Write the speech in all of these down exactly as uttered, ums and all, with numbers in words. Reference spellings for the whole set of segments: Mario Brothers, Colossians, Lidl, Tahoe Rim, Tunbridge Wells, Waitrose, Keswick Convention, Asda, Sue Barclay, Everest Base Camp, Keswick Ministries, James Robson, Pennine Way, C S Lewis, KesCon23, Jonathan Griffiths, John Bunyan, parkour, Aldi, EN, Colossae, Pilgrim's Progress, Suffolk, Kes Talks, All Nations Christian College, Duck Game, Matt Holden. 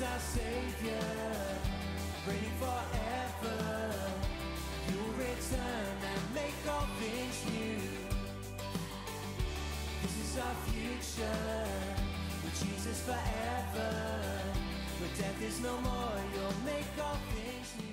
is our Savior, reigning forever. You'll return and make all things new. This is our future, with Jesus forever. Where death is no more, you'll make all things new.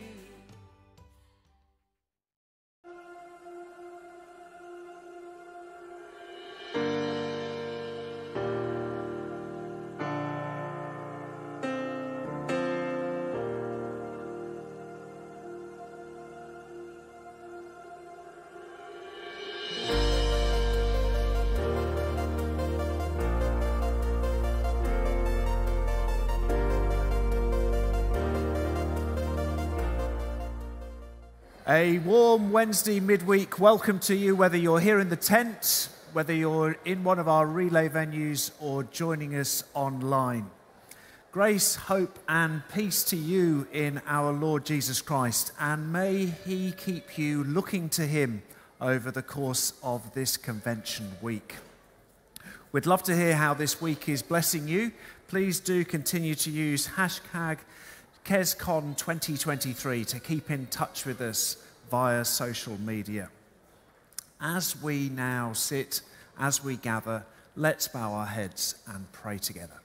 A warm Wednesday midweek welcome to you, whether you're here in the tent, whether you're in one of our relay venues, or joining us online. Grace, hope, and peace to you in our Lord Jesus Christ, and may He keep you looking to Him over the course of this convention week. We'd love to hear how this week is blessing you. Please do continue to use hashtag KesCon twenty twenty-three to keep in touch with us via social media. As we now sit, as we gather, let's bow our heads and pray together.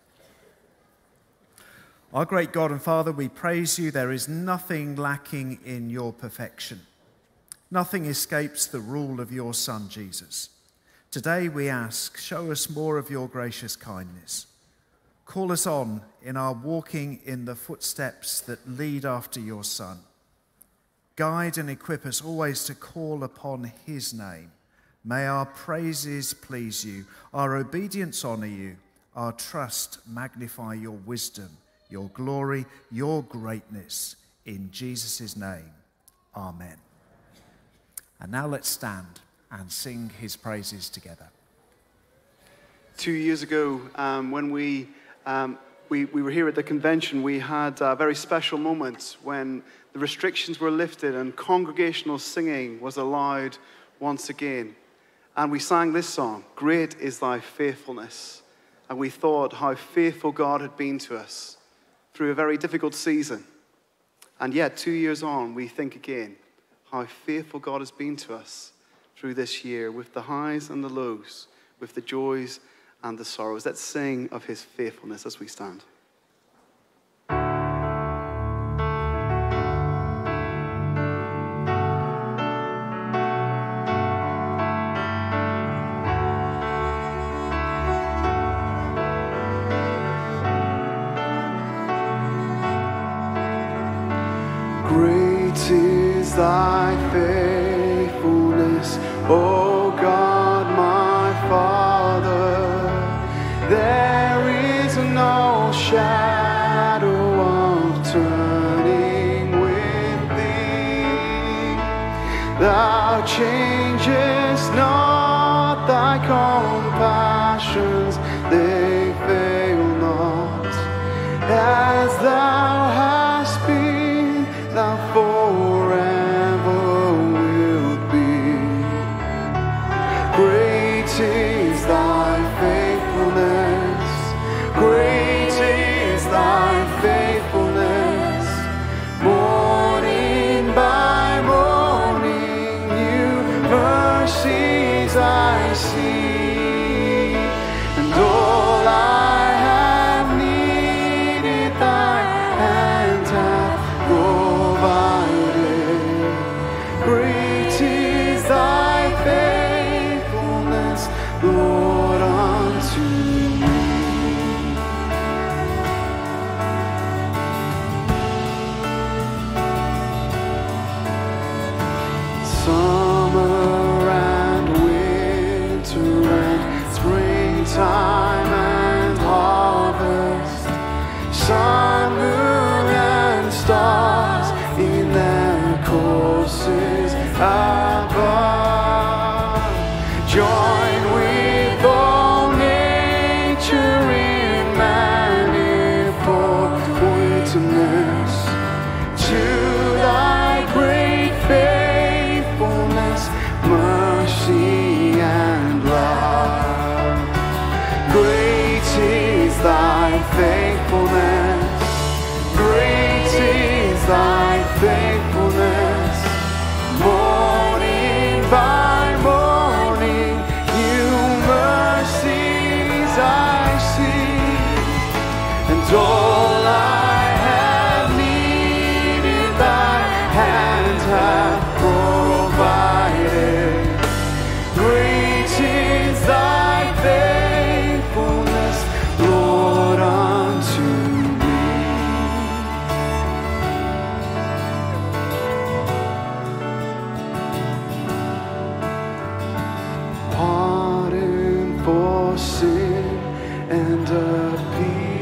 Our great God and Father, we praise you. There is nothing lacking in your perfection. Nothing escapes the rule of your Son, Jesus. Today we ask, show us more of your gracious kindness. Call us on in our walking in the footsteps that lead after your Son. Guide and equip us always to call upon his name. May our praises please you, our obedience honor you, our trust magnify your wisdom, your glory, your greatness. In Jesus' name, amen. And now let's stand and sing his praises together. Two years ago, um, when we Um, we, we were here at the convention, we had a very special moment when the restrictions were lifted and congregational singing was allowed once again. And we sang this song, "Great is Thy Faithfulness." And we thought how faithful God had been to us through a very difficult season. And yet, two years on, we think again how faithful God has been to us through this year, with the highs and the lows, with the joys and the sorrows. Let's sing of his faithfulness as we stand. Great is thy faithfulness, O God, my Father. There is no shadow of turning with thee. Thou changest not, thy compassions, they fail not. As thou hast been, thou forever wilt be. Great is thy faithfulness. Great is thy faithfulness, morning by morning, new mercies I see, and all I have needed thy hand hath provided. Great is thy faithfulness, Lord, unto time and harvest, sun, moon, and stars in their courses above. Join with all nature in manifold witness to thy great faithfulness, mercy and love. Great is thy faithfulness. faithfulness. Morning by morning, new mercies I see, and all I have needed thy hand hath provided. Great is thy faithfulness, Lord, unto me. Pardon for sin and a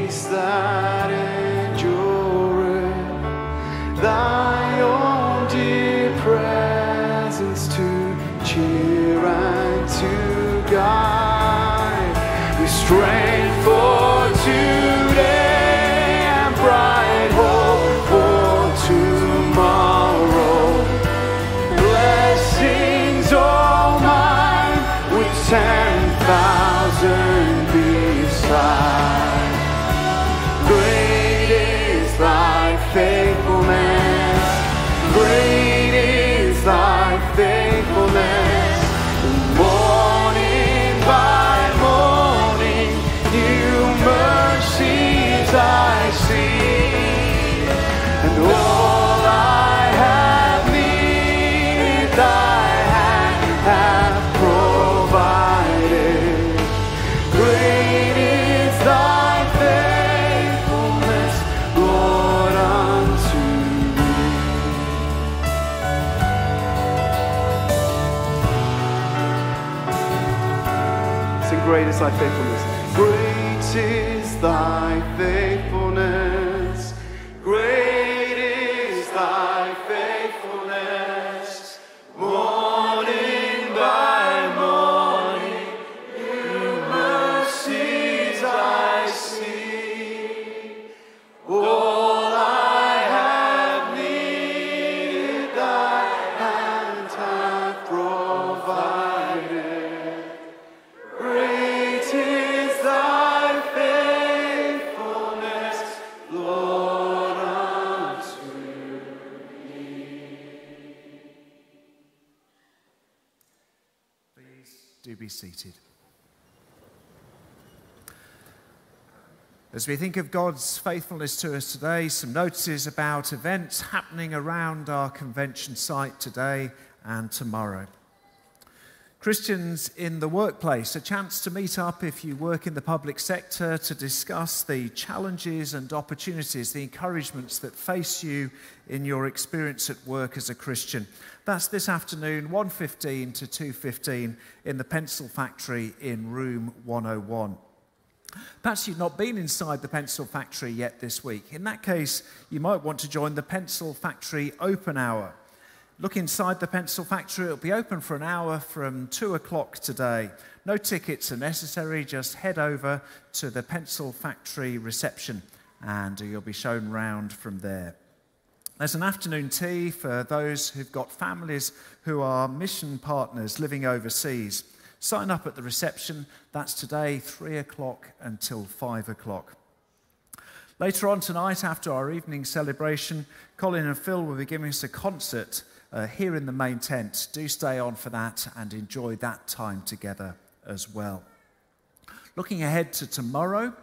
peace that endureth, thy own dear presence to cheer and to guide, with strength for today and bright hope for tomorrow. Blessings all mine, with ten thousand beside. Great is thy faithfulness. Great is thy faithfulness. I see, and all I have needed thy hand hath provided. Great is thy faithfulness, Lord, unto me. Sing, great is thy faithfulness. Great is thy faithfulness. Seated. As we think of God's faithfulness to us today, some notices about events happening around our convention site today and tomorrow. Christians in the workplace, a chance to meet up if you work in the public sector to discuss the challenges and opportunities, the encouragements that face you in your experience at work as a Christian. That's this afternoon, one fifteen to two fifteen in the Pencil Factory in room one oh one. Perhaps you've not been inside the Pencil Factory yet this week. In that case, you might want to join the Pencil Factory Open Hour. Look inside the Pencil Factory. It'll be open for an hour from two o'clock today. No tickets are necessary. Just head over to the Pencil Factory reception and you'll be shown round from there. There's an afternoon tea for those who've got families who are mission partners living overseas. Sign up at the reception. That's today, three o'clock until five o'clock. Later on tonight, after our evening celebration, Colin and Phil will be giving us a concert Uh, here in the main tent. Do stay on for that and enjoy that time together as well. Looking ahead to tomorrow,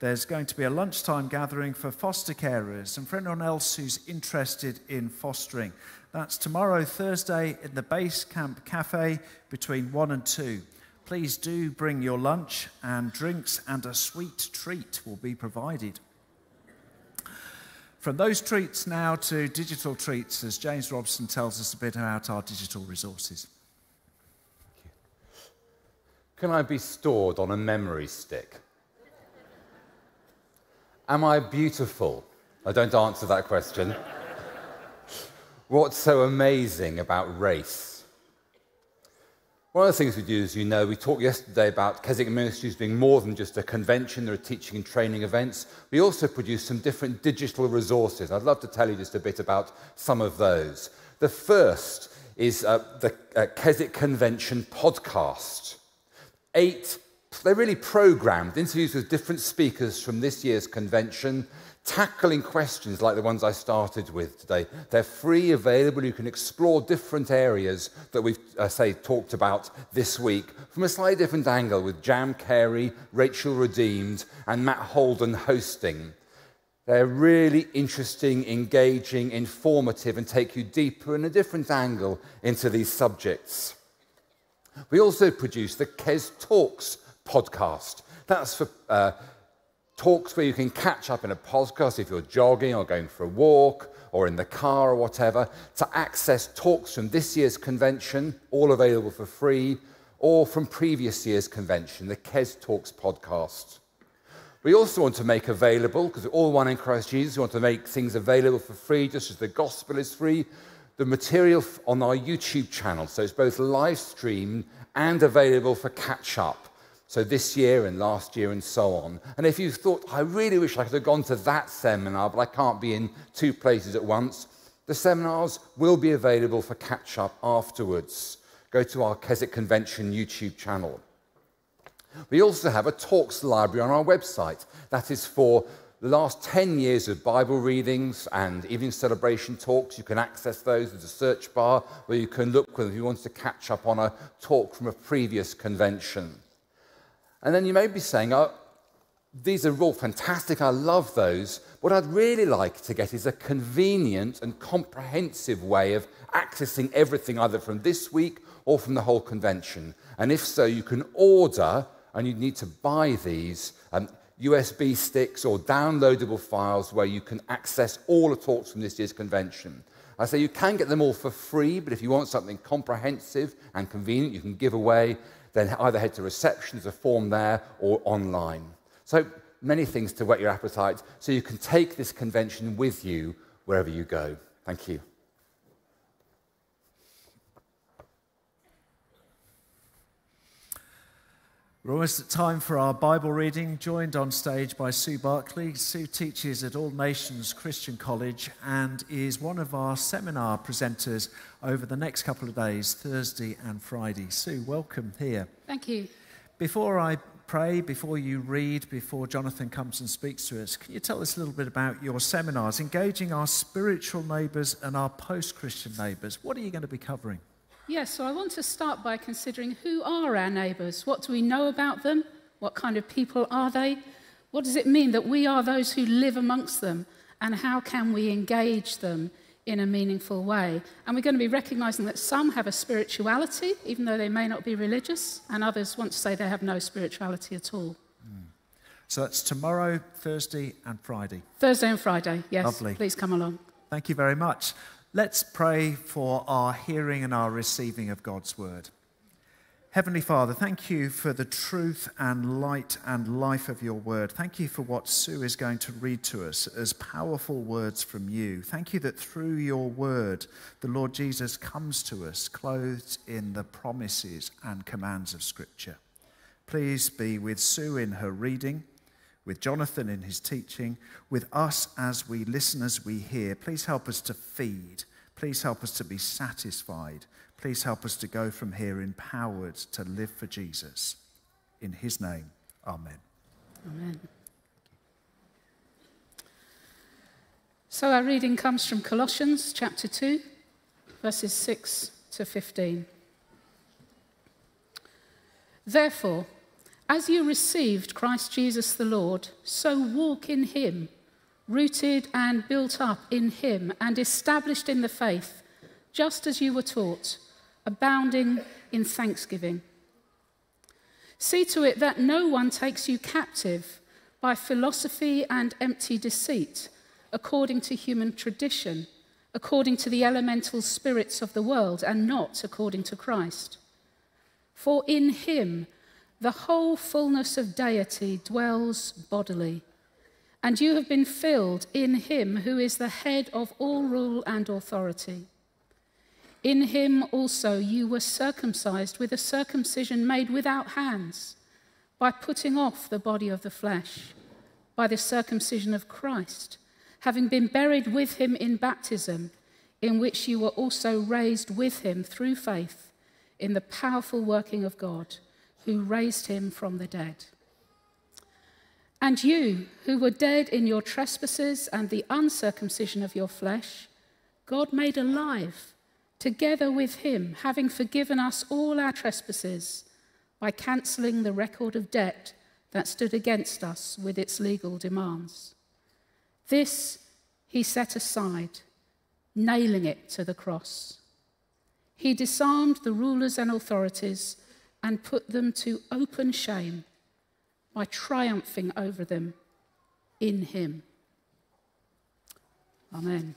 there's going to be a lunchtime gathering for foster carers and for anyone else who's interested in fostering. That's tomorrow, Thursday, in the Base Camp Cafe between one and two. Please do bring your lunch, and drinks and a sweet treat will be provided. From those treats now to digital treats, as James Robson tells us a bit about our digital resources. Can I be stored on a memory stick? Am I beautiful? I don't answer that question. What's so amazing about race? One of the things we do, as you know, we talked yesterday about Keswick Ministries being more than just a convention. There are teaching and training events. We also produce some different digital resources. I'd love to tell you just a bit about some of those. The first is uh, the uh, Keswick Convention podcast. Eight, they're really programmed, interviews with different speakers from this year's convention, tackling questions like the ones I started with today. They're free, available. You can explore different areas that we've, uh, say, talked about this week from a slightly different angle, with Jam Carey, Rachel Redeemed, and Matt Holden hosting. They're really interesting, engaging, informative, and take you deeper in a different angle into these subjects. We also produce the Kes Talks podcast. That's for uh, talks where you can catch up in a podcast if you're jogging or going for a walk or in the car or whatever, to access talks from this year's convention, all available for free, or from previous year's convention, the Kes Talks podcast. We also want to make available, because we're all one in Christ Jesus, we want to make things available for free, just as the gospel is free, the material on our YouTube channel. So it's both live streamed and available for catch-up. So this year and last year and so on. And if you thought, I really wish I could have gone to that seminar, but I can't be in two places at once, the seminars will be available for catch-up afterwards. Go to our Keswick Convention YouTube channel. We also have a talks library on our website. That is for the last ten years of Bible readings and evening celebration talks. You can access those. There's a search bar where you can look if you want to catch up on a talk from a previous convention. And then you may be saying, oh, these are all fantastic, I love those. What I'd really like to get is a convenient and comprehensive way of accessing everything, either from this week or from the whole convention. And if so, you can order, and you need to buy these um, U S B sticks or downloadable files where you can access all the talks from this year's convention. I say you can get them all for free, but if you want something comprehensive and convenient you can give away, then either head to reception, there's a form there, or online. So many things to whet your appetite, so you can take this convention with you wherever you go. Thank you. We're almost at time for our Bible reading, joined on stage by Sue Barclay. Sue teaches at All Nations Christian College and is one of our seminar presenters over the next couple of days, Thursday and Friday. Sue, welcome here. Thank you. Before I pray, before you read, before Jonathan comes and speaks to us, can you tell us a little bit about your seminars, engaging our spiritual neighbours and our post-Christian neighbours? What are you going to be covering? Yes, so I want to start by considering who are our neighbours, what do we know about them, what kind of people are they, what does it mean that we are those who live amongst them, and how can we engage them in a meaningful way. And we're going to be recognising that some have a spirituality, even though they may not be religious, and others want to say they have no spirituality at all. Mm. So that's tomorrow, Thursday and Friday. Thursday and Friday, yes. Lovely. Please come along. Thank you very much. Let's pray for our hearing and our receiving of God's word. Heavenly Father, thank you for the truth and light and life of your word. Thank you for what Sue is going to read to us as powerful words from you. Thank you that through your word, the Lord Jesus comes to us clothed in the promises and commands of Scripture. Please be with Sue in her reading, with Jonathan in his teaching, with us as we listen, as we hear. Please help us to feed. Please help us to be satisfied. Please help us to go from here empowered to live for Jesus. In his name, amen. Amen. So our reading comes from Colossians chapter two, verses six to fifteen. Therefore, as you received Christ Jesus the Lord, so walk in him, rooted and built up in him and established in the faith, just as you were taught, abounding in thanksgiving. See to it that no one takes you captive by philosophy and empty deceit, according to human tradition, according to the elemental spirits of the world, and not according to Christ. For in him the whole fullness of deity dwells bodily, and you have been filled in him who is the head of all rule and authority. In him also you were circumcised with a circumcision made without hands, by putting off the body of the flesh, by the circumcision of Christ, having been buried with him in baptism, in which you were also raised with him through faith in the powerful working of God, who raised him from the dead. And you, who were dead in your trespasses and the uncircumcision of your flesh, God made alive together with him, having forgiven us all our trespasses by cancelling the record of debt that stood against us with its legal demands. This he set aside, nailing it to the cross. He disarmed the rulers and authorities and put them to open shame by triumphing over them in him. Amen.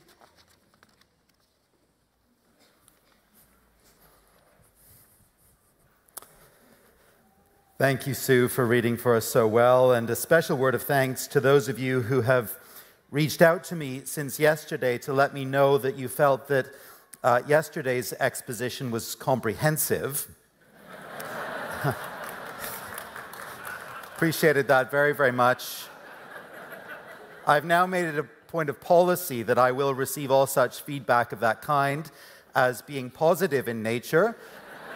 Thank you, Sue, for reading for us so well, and a special word of thanks to those of you who have reached out to me since yesterday to let me know that you felt that uh, yesterday's exposition was comprehensive. Appreciated that very, very much. I've now made it a point of policy that I will receive all such feedback of that kind as being positive in nature,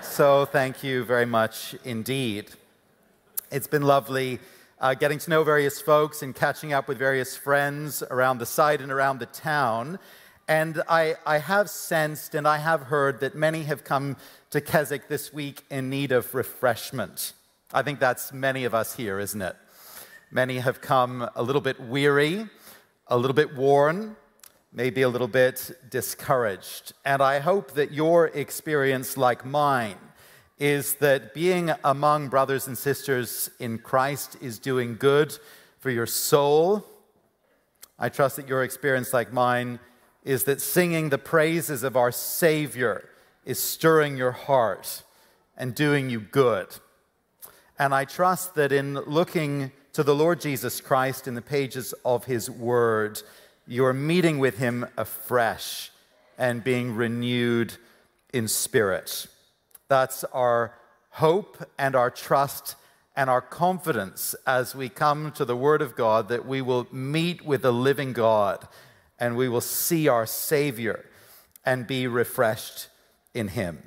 so thank you very much indeed. It's been lovely uh, getting to know various folks and catching up with various friends around the site and around the town. And I, I have sensed and I have heard that many have come to Keswick this week in need of refreshment. I think that's many of us here, isn't it? Many have come a little bit weary, a little bit worn, maybe a little bit discouraged. And I hope that your experience, like mine, is that being among brothers and sisters in Christ is doing good for your soul. I trust that your experience, like mine, is that singing the praises of our Savior is stirring your heart and doing you good. And I trust that in looking to the Lord Jesus Christ in the pages of his word, you're meeting with him afresh and being renewed in spirit. That's our hope and our trust and our confidence as we come to the word of God, that we will meet with the living God and we will see our Savior and be refreshed in him.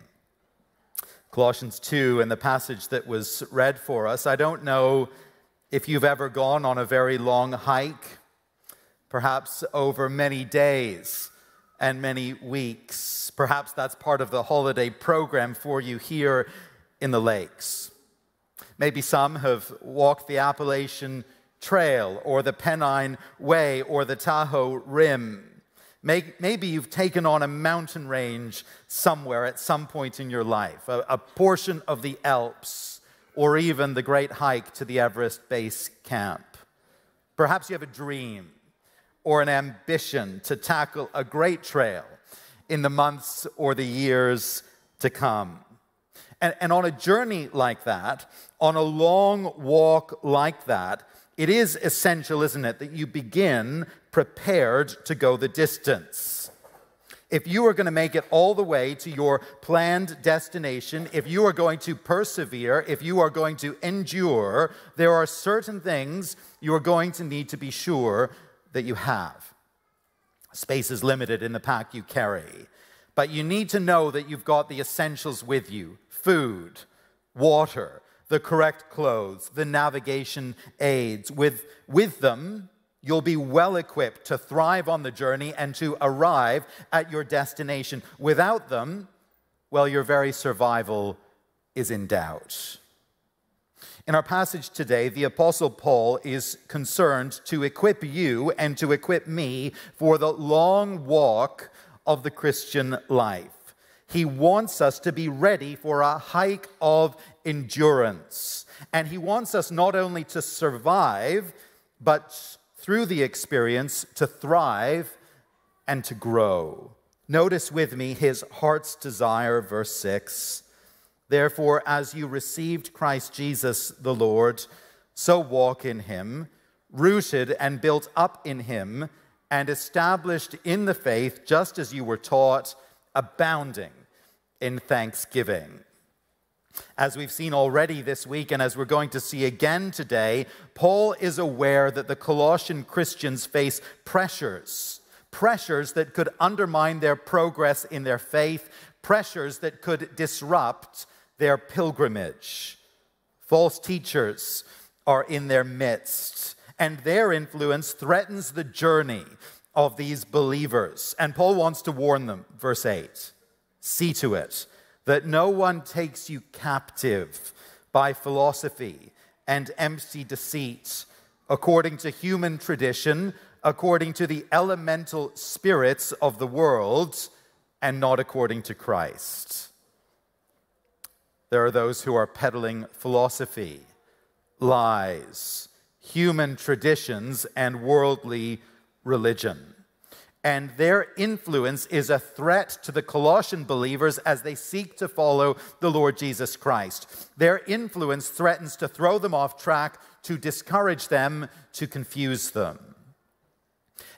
Colossians two and the passage that was read for us. I don't know if you've ever gone on a very long hike, perhaps over many days and many weeks. Perhaps that's part of the holiday program for you here in the Lakes. Maybe some have walked the Appalachian Trail or the Pennine Way or the Tahoe Rim. Maybe you've taken on a mountain range somewhere at some point in your life, a, a portion of the Alps, or even the great hike to the Everest Base Camp. Perhaps you have a dream or an ambition to tackle a great trail in the months or the years to come. And, and on a journey like that, on a long walk like that, it is essential, isn't it, that you begin prepared to go the distance. If you are going to make it all the way to your planned destination, if you are going to persevere, if you are going to endure, there are certain things you are going to need to be sure that you have. Space is limited in the pack you carry, but you need to know that you've got the essentials with you: food, water, the correct clothes, the navigation aids. With, with them, you'll be well-equipped to thrive on the journey and to arrive at your destination. Without them, well, your very survival is in doubt. In our passage today, the Apostle Paul is concerned to equip you and to equip me for the long walk of the Christian life. He wants us to be ready for a hike of endurance. And he wants us not only to survive, but through the experience to thrive and to grow. Notice with me his heart's desire, verse six. Therefore, as you received Christ Jesus the Lord, so walk in him, rooted and built up in him, and established in the faith, just as you were taught, abounding in thanksgiving. As we've seen already this week, and as we're going to see again today, Paul is aware that the Colossian Christians face pressures, pressures that could undermine their progress in their faith, pressures that could disrupt their pilgrimage. False teachers are in their midst, and their influence threatens the journey of these believers. And Paul wants to warn them, verse eight, see to it that no one takes you captive by philosophy and empty deceit, according to human tradition, according to the elemental spirits of the world, and not according to Christ. There are those who are peddling philosophy, lies, human traditions, and worldly religion. And their influence is a threat to the Colossian believers as they seek to follow the Lord Jesus Christ. Their influence threatens to throw them off track, to discourage them, to confuse them.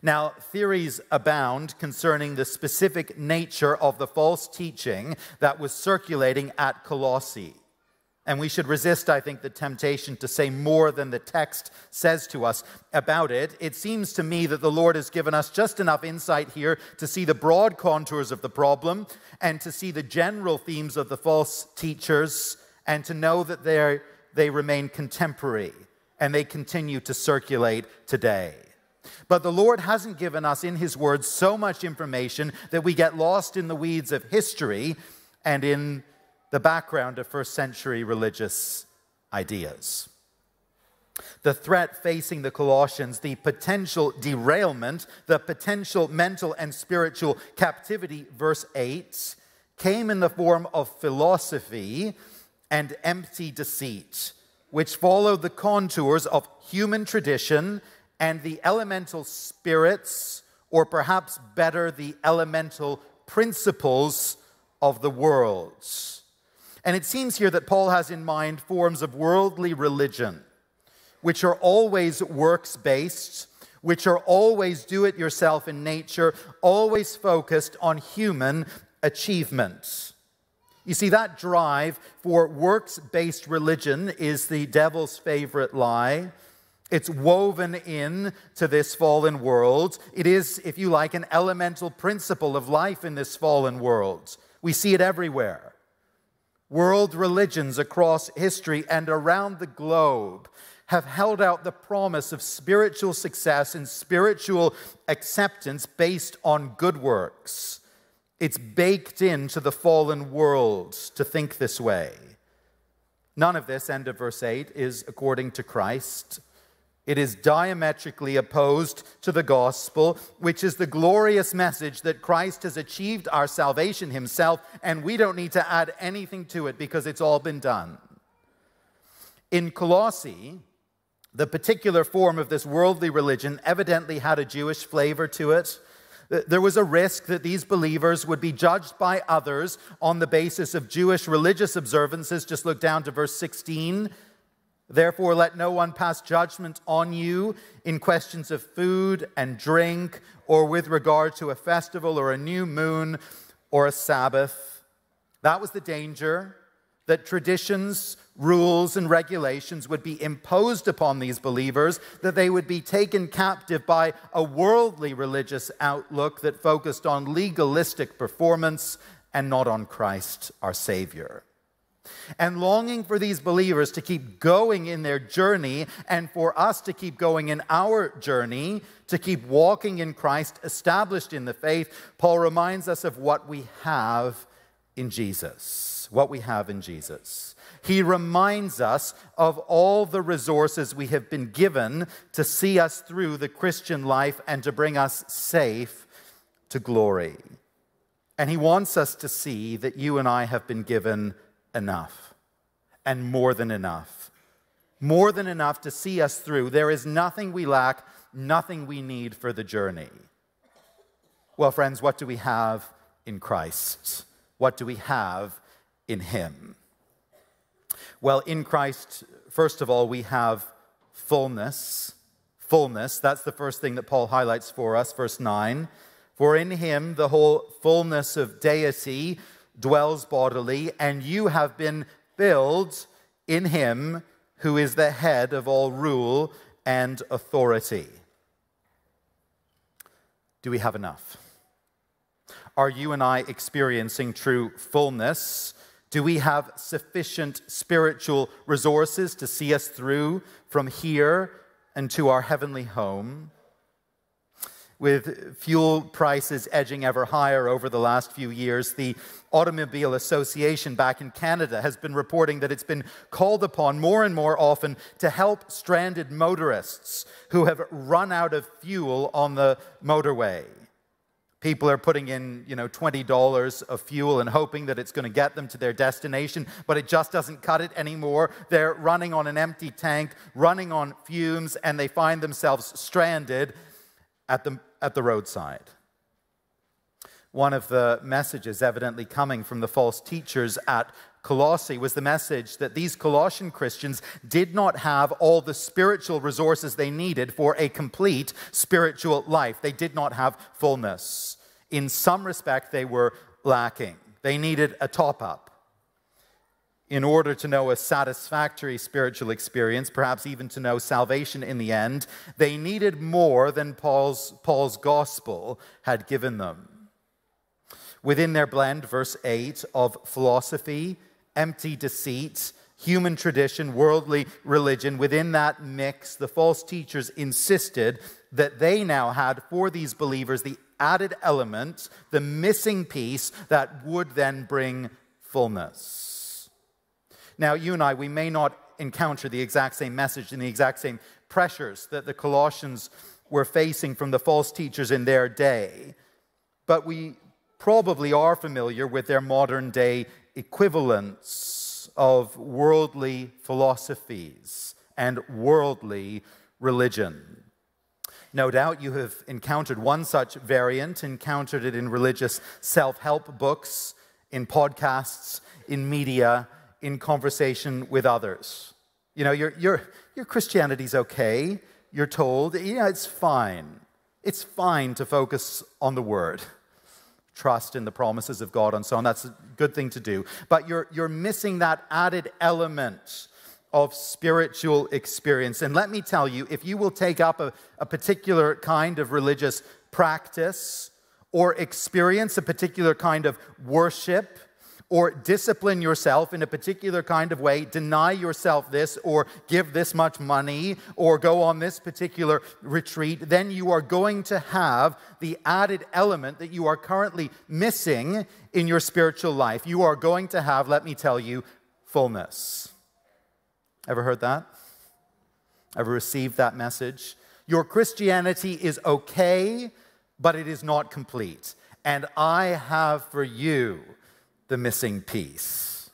Now, theories abound concerning the specific nature of the false teaching that was circulating at Colossae. And we should resist, I think, the temptation to say more than the text says to us about it. It seems to me that the Lord has given us just enough insight here to see the broad contours of the problem and to see the general themes of the false teachers and to know that they they remain contemporary and they continue to circulate today. But the Lord hasn't given us in His Word so much information that we get lost in the weeds of history and in the background of first century religious ideas. The threat facing the Colossians, the potential derailment, the potential mental and spiritual captivity, verse eight, came in the form of philosophy and empty deceit, which followed the contours of human tradition and the elemental spirits, or perhaps better, the elemental principles of the world. And it seems here that Paul has in mind forms of worldly religion, which are always works-based, which are always do-it-yourself in nature, always focused on human achievements. You see, that drive for works-based religion is the devil's favorite lie. It's woven in to this fallen world. It is, if you like, an elemental principle of life in this fallen world. We see it everywhere. World religions across history and around the globe have held out the promise of spiritual success and spiritual acceptance based on good works. It's baked into the fallen world to think this way. None of this, end of verse eight, is according to Christ. It is diametrically opposed to the gospel, which is the glorious message that Christ has achieved our salvation Himself, and we don't need to add anything to it because it's all been done. In Colossae, the particular form of this worldly religion evidently had a Jewish flavor to it. There was a risk that these believers would be judged by others on the basis of Jewish religious observances. Just look down to verse sixteen. Therefore, let no one pass judgment on you in questions of food and drink, or with regard to a festival or a new moon or a Sabbath. That was the danger, that traditions, rules, and regulations would be imposed upon these believers, that they would be taken captive by a worldly religious outlook that focused on legalistic performance and not on Christ, our Savior. And longing for these believers to keep going in their journey and for us to keep going in our journey, to keep walking in Christ, established in the faith, Paul reminds us of what we have in Jesus. What we have in Jesus. He reminds us of all the resources we have been given to see us through the Christian life and to bring us safe to glory. And he wants us to see that you and I have been given enough, and more than enough. More than enough to see us through. There is nothing we lack, nothing we need for the journey. Well, friends, what do we have in Christ? What do we have in Him? Well, in Christ, first of all, we have fullness. Fullness, that's the first thing that Paul highlights for us, verse nine. For in Him the whole fullness of deity dwells bodily, and you have been filled in Him who is the head of all rule and authority. Do we have enough? Are you and I experiencing true fullness? Do we have sufficient spiritual resources to see us through from here and to our heavenly home. With fuel prices edging ever higher over the last few years, the Automobile Association back in Canada has been reporting that it's been called upon more and more often to help stranded motorists who have run out of fuel on the motorway. People are putting in, you know, twenty dollars of fuel and hoping that it's going to get them to their destination, but it just doesn't cut it anymore. They're running on an empty tank, running on fumes, and they find themselves stranded at the, at the roadside. One of the messages evidently coming from the false teachers at Colossae was the message that these Colossian Christians did not have all the spiritual resources they needed for a complete spiritual life. They did not have fullness. In some respect, they were lacking. They needed a top-up. In order to know a satisfactory spiritual experience, perhaps even to know salvation in the end, they needed more than Paul's, Paul's gospel had given them. Within their blend, verse eight, of philosophy, empty deceit, human tradition, worldly religion, within that mix, the false teachers insisted that they now had for these believers the added element, the missing piece that would then bring fullness. Now, you and I, we may not encounter the exact same message and the exact same pressures that the Colossians were facing from the false teachers in their day, but we probably are familiar with their modern-day equivalents of worldly philosophies and worldly religion. No doubt you have encountered one such variant, encountered it in religious self-help books, in podcasts, in media, in conversation with others. You know, your, your, your Christianity's okay, you're told, yeah, it's fine. It's fine to focus on the Word. Trust in the promises of God and so on. That's a good thing to do. But you're, you're missing that added element of spiritual experience. And let me tell you, if you will take up a, a particular kind of religious practice or experience a particular kind of worship or discipline yourself in a particular kind of way, deny yourself this or give this much money or go on this particular retreat, then you are going to have the added element that you are currently missing in your spiritual life. You are going to have, let me tell you, fullness. Ever heard that? Ever received that message? Your Christianity is okay, but it is not complete. And I have for you the missing piece.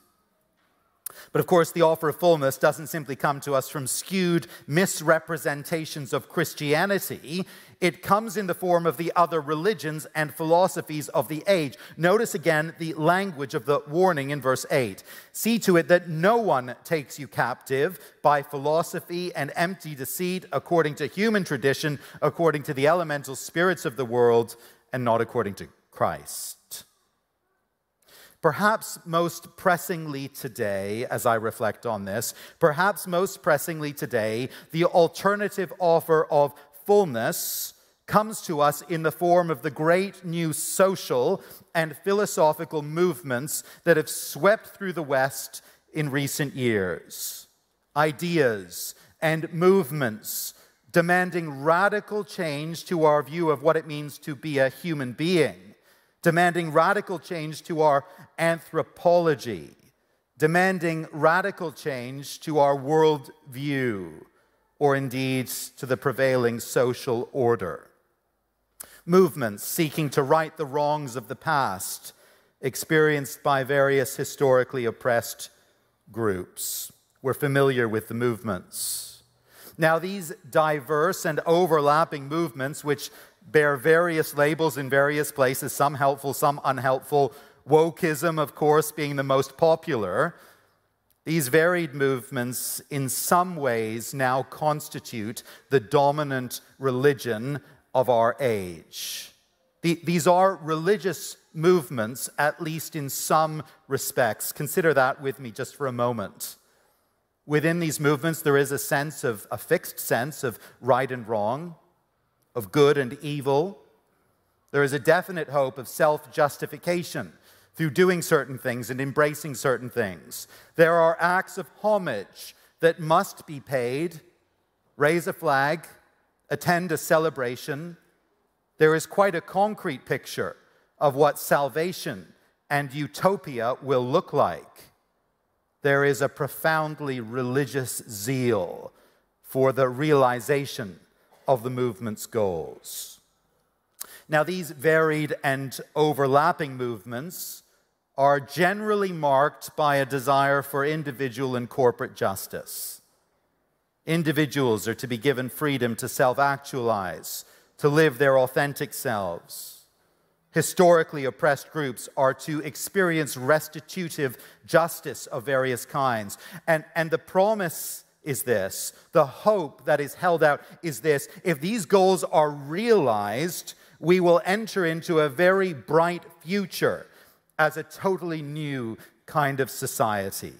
But of course, the offer of fullness doesn't simply come to us from skewed misrepresentations of Christianity. It comes in the form of the other religions and philosophies of the age. Notice again the language of the warning in verse eight. See to it that no one takes you captive by philosophy and empty deceit, according to human tradition, according to the elemental spirits of the world, and not according to Christ. Perhaps most pressingly today, as I reflect on this, perhaps most pressingly today, the alternative offer of fullness comes to us in the form of the great new social and philosophical movements that have swept through the West in recent years. Ideas and movements demanding radical change to our view of what it means to be a human being. Demanding radical change to our anthropology, demanding radical change to our worldview, or indeed to the prevailing social order. Movements seeking to right the wrongs of the past experienced by various historically oppressed groups. We're familiar with the movements. Now, these diverse and overlapping movements, which bear various labels in various places, some helpful, some unhelpful, wokeism, of course, being the most popular. These varied movements in some ways now constitute the dominant religion of our age. The, these are religious movements, at least in some respects. Consider that with me just for a moment. Within these movements, there is a sense of, a fixed sense of right and wrong, of good and evil. There is a definite hope of self-justification through doing certain things and embracing certain things. There are acts of homage that must be paid, raise a flag, attend a celebration, there is quite a concrete picture of what salvation and utopia will look like. There is a profoundly religious zeal for the realization of the movement's goals. Now, these varied and overlapping movements are generally marked by a desire for individual and corporate justice. Individuals are to be given freedom to self-actualize, to live their authentic selves. Historically oppressed groups are to experience restitutive justice of various kinds. And, and the promise is this, the hope that is held out is this: if these goals are realized, we will enter into a very bright future as a totally new kind of society.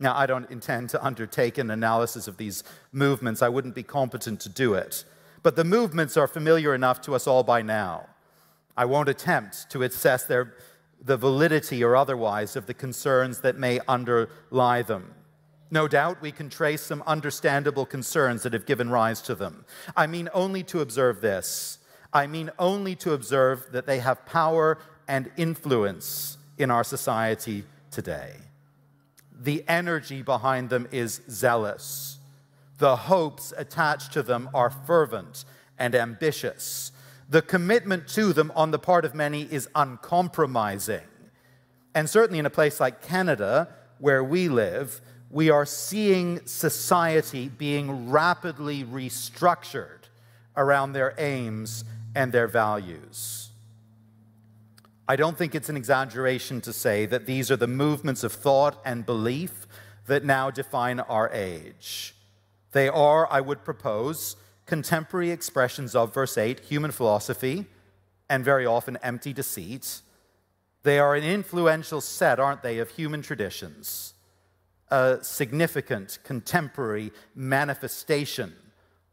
Now, I don't intend to undertake an analysis of these movements. I wouldn't be competent to do it. But the movements are familiar enough to us all by now. I won't attempt to assess their, the validity or otherwise of the concerns that may underlie them. No doubt we can trace some understandable concerns that have given rise to them. I mean only to observe this. I mean only to observe that they have power and influence in our society today. The energy behind them is zealous. The hopes attached to them are fervent and ambitious. The commitment to them on the part of many is uncompromising. And certainly in a place like Canada, where we live, we are seeing society being rapidly restructured around their aims and their values. I don't think it's an exaggeration to say that these are the movements of thought and belief that now define our age. They are, I would propose, contemporary expressions of, verse eight, human philosophy and very often empty deceit. They are an influential set, aren't they, of human traditions, a significant contemporary manifestation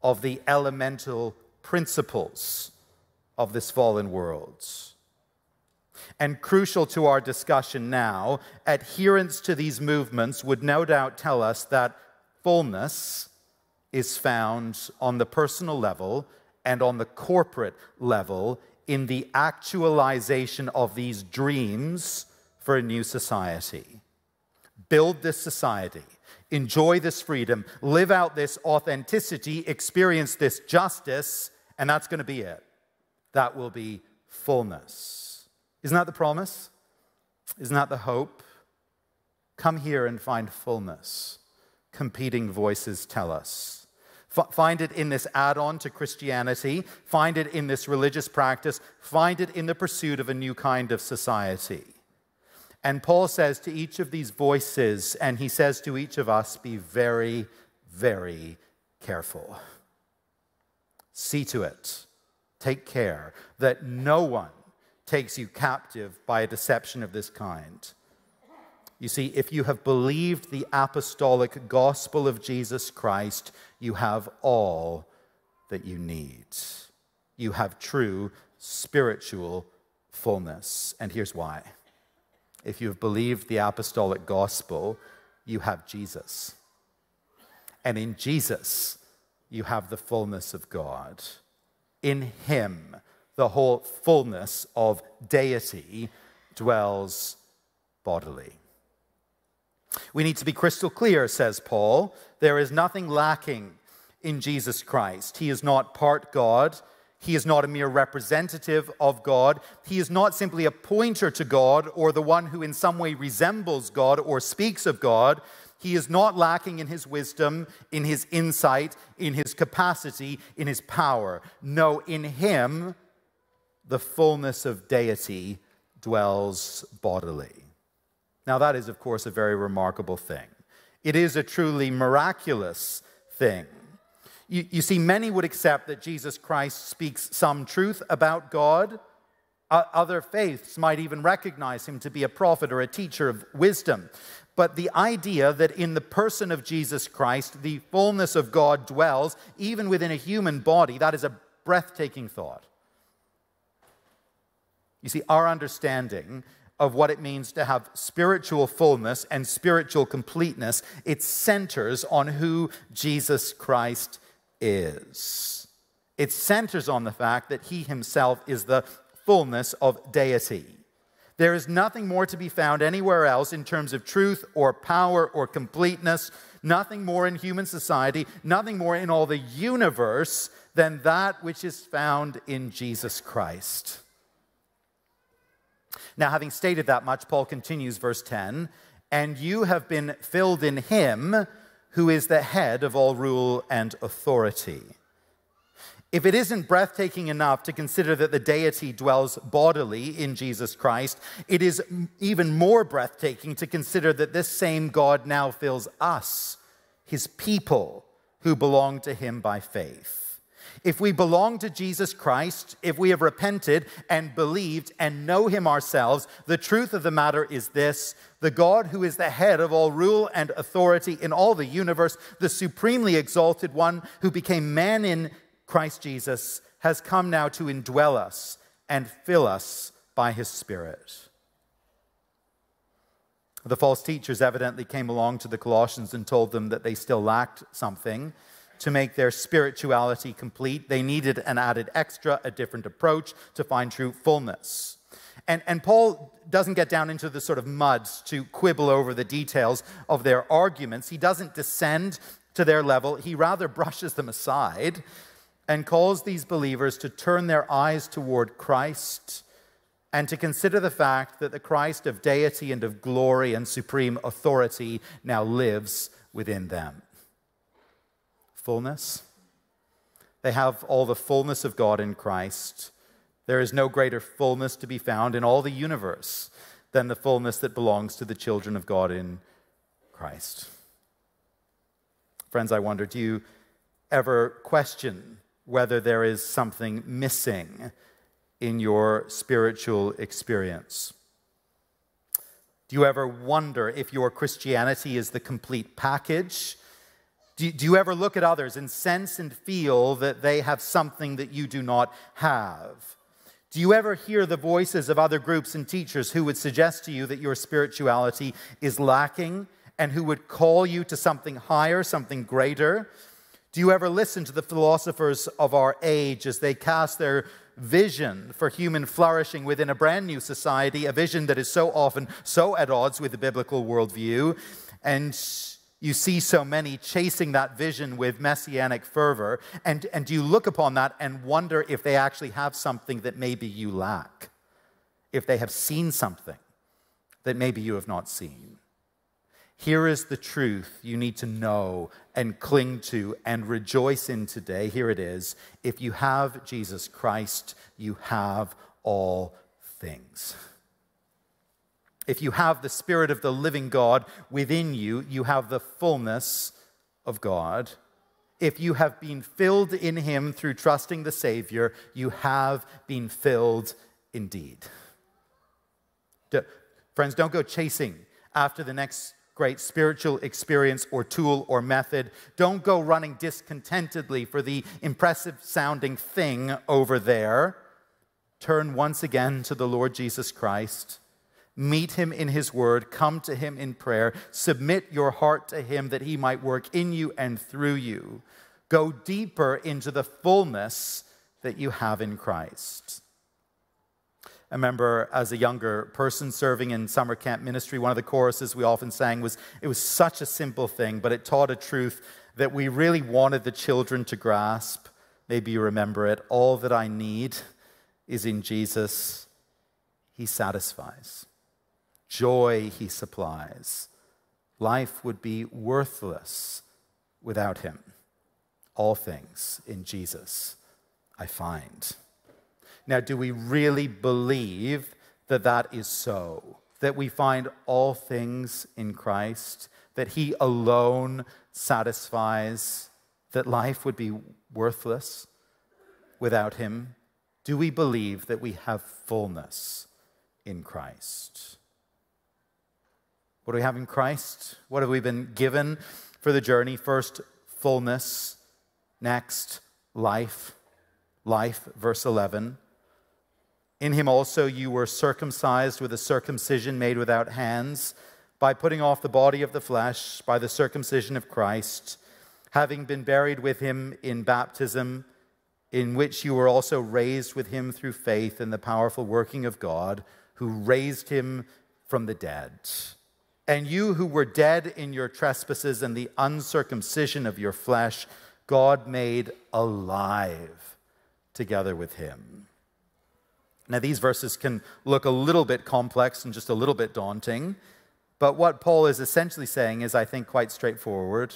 of the elemental principles of this fallen world. And crucial to our discussion now, adherence to these movements would no doubt tell us that fullness is found on the personal level and on the corporate level in the actualization of these dreams for a new society. Build this society, enjoy this freedom, live out this authenticity, experience this justice, and that's going to be it. That will be fullness. Isn't that the promise? Isn't that the hope? Come here and find fullness, competing voices tell us. F- find it in this add-on to Christianity. Find it in this religious practice. Find it in the pursuit of a new kind of society. And Paul says to each of these voices, and he says to each of us, be very, very careful. See to it. Take care that no one takes you captive by a deception of this kind. You see, if you have believed the apostolic gospel of Jesus Christ, you have all that you need. You have true spiritual fullness. And here's why. If you have believed the apostolic gospel, you have Jesus. And in Jesus, you have the fullness of God. In Him, the whole fullness of deity dwells bodily. We need to be crystal clear, says Paul. There is nothing lacking in Jesus Christ. He is not part God. He is not a mere representative of God. He is not simply a pointer to God or the one who in some way resembles God or speaks of God. He is not lacking in His wisdom, in His insight, in His capacity, in His power. No, in Him, the fullness of deity dwells bodily. Now that is, of course, a very remarkable thing. It is a truly miraculous thing. You, you see, many would accept that Jesus Christ speaks some truth about God. Uh, other faiths might even recognize Him to be a prophet or a teacher of wisdom. But the idea that in the person of Jesus Christ, the fullness of God dwells, even within a human body, that is a breathtaking thought. You see, our understanding of what it means to have spiritual fullness and spiritual completeness, it centers on who Jesus Christ is. It centers on the fact that he himself is the fullness of deity. There is nothing more to be found anywhere else in terms of truth or power or completeness, nothing more in human society, nothing more in all the universe than that which is found in Jesus Christ. Now, having stated that much, Paul continues, verse ten, and you have been filled in him who is the head of all rule and authority. If it isn't breathtaking enough to consider that the deity dwells bodily in Jesus Christ, it is even more breathtaking to consider that this same God now fills us, his people, who belong to him by faith. If we belong to Jesus Christ, if we have repented and believed and know him ourselves, the truth of the matter is this: the God who is the head of all rule and authority in all the universe, the supremely exalted one who became man in Christ Jesus, has come now to indwell us and fill us by his Spirit. The false teachers evidently came along to the Colossians and told them that they still lacked something to make their spirituality complete. They needed an added extra, a different approach to find true fullness. And, and Paul doesn't get down into the sort of mud to quibble over the details of their arguments. He doesn't descend to their level. He rather brushes them aside and calls these believers to turn their eyes toward Christ and to consider the fact that the Christ of deity and of glory and supreme authority now lives within them. Fullness. They have all the fullness of God in Christ. There is no greater fullness to be found in all the universe than the fullness that belongs to the children of God in Christ. Friends, I wonder, do you ever question whether there is something missing in your spiritual experience? Do you ever wonder if your Christianity is the complete package? Do, do you ever look at others and sense and feel that they have something that you do not have? Do you ever hear the voices of other groups and teachers who would suggest to you that your spirituality is lacking and who would call you to something higher, something greater? Do you ever listen to the philosophers of our age as they cast their vision for human flourishing within a brand new society, a vision that is so often so at odds with the biblical worldview? And you see so many chasing that vision with messianic fervor. And, and do you look upon that and wonder if they actually have something that maybe you lack? If they have seen something that maybe you have not seen? Here is the truth you need to know and cling to and rejoice in today. Here it is. If you have Jesus Christ, you have all things. If you have the Spirit of the living God within you, you have the fullness of God. If you have been filled in him through trusting the Savior, you have been filled indeed. Do, friends, don't go chasing after the next great spiritual experience or tool or method. Don't go running discontentedly for the impressive sounding thing over there. Turn once again to the Lord Jesus Christ. Meet him in his word. Come to him in prayer. Submit your heart to him that he might work in you and through you. Go deeper into the fullness that you have in Christ. I remember as a younger person serving in summer camp ministry, one of the choruses we often sang was, it was such a simple thing, but it taught a truth that we really wanted the children to grasp. Maybe you remember it. All that I need is in Jesus. He satisfies. Joy he supplies. Life would be worthless without him. All things in Jesus I find. Now, do we really believe that that is so? That we find all things in Christ? That he alone satisfies? That life would be worthless without him? Do we believe that we have fullness in Christ? What do we have in Christ? What have we been given for the journey? First, fullness. Next, life. Life, verse eleven. In him also you were circumcised with a circumcision made without hands, by putting off the body of the flesh, by the circumcision of Christ, having been buried with him in baptism, in which you were also raised with him through faith in the powerful working of God, who raised him from the dead. And you who were dead in your trespasses and the uncircumcision of your flesh, God made alive together with him. Now, these verses can look a little bit complex and just a little bit daunting, but what Paul is essentially saying is, I think, quite straightforward.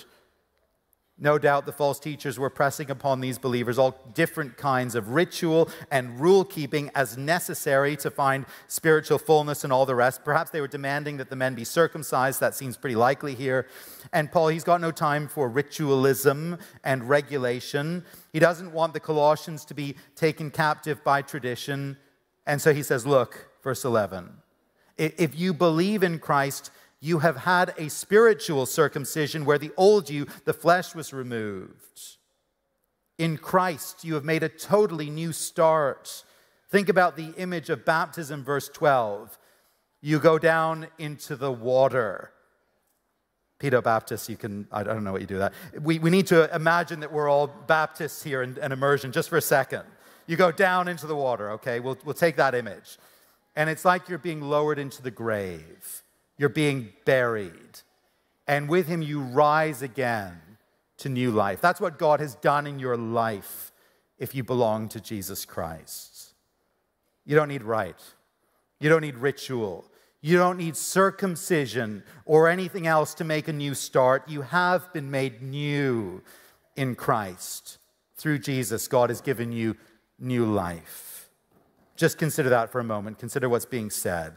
No doubt the false teachers were pressing upon these believers all different kinds of ritual and rule-keeping as necessary to find spiritual fullness and all the rest. Perhaps they were demanding that the men be circumcised. That seems pretty likely here. And Paul, he's got no time for ritualism and regulation. He doesn't want the Colossians to be taken captive by tradition. And so he says, look, verse eleven, if you believe in Christ, you have had a spiritual circumcision where the old you, the flesh, was removed. In Christ, you have made a totally new start. Think about the image of baptism, verse twelve. You go down into the water. Pedo Baptists, you can, I don't know what you do with that. We, we need to imagine that we're all Baptists here in, in immersion, just for a second. You go down into the water, okay? We'll, we'll take that image. And it's like you're being lowered into the grave. You're being buried. And with him, you rise again to new life. That's what God has done in your life if you belong to Jesus Christ. You don't need rite. You don't need ritual. You don't need circumcision or anything else to make a new start. You have been made new in Christ. Through Jesus, God has given you new life. Just consider that for a moment. Consider what's being said.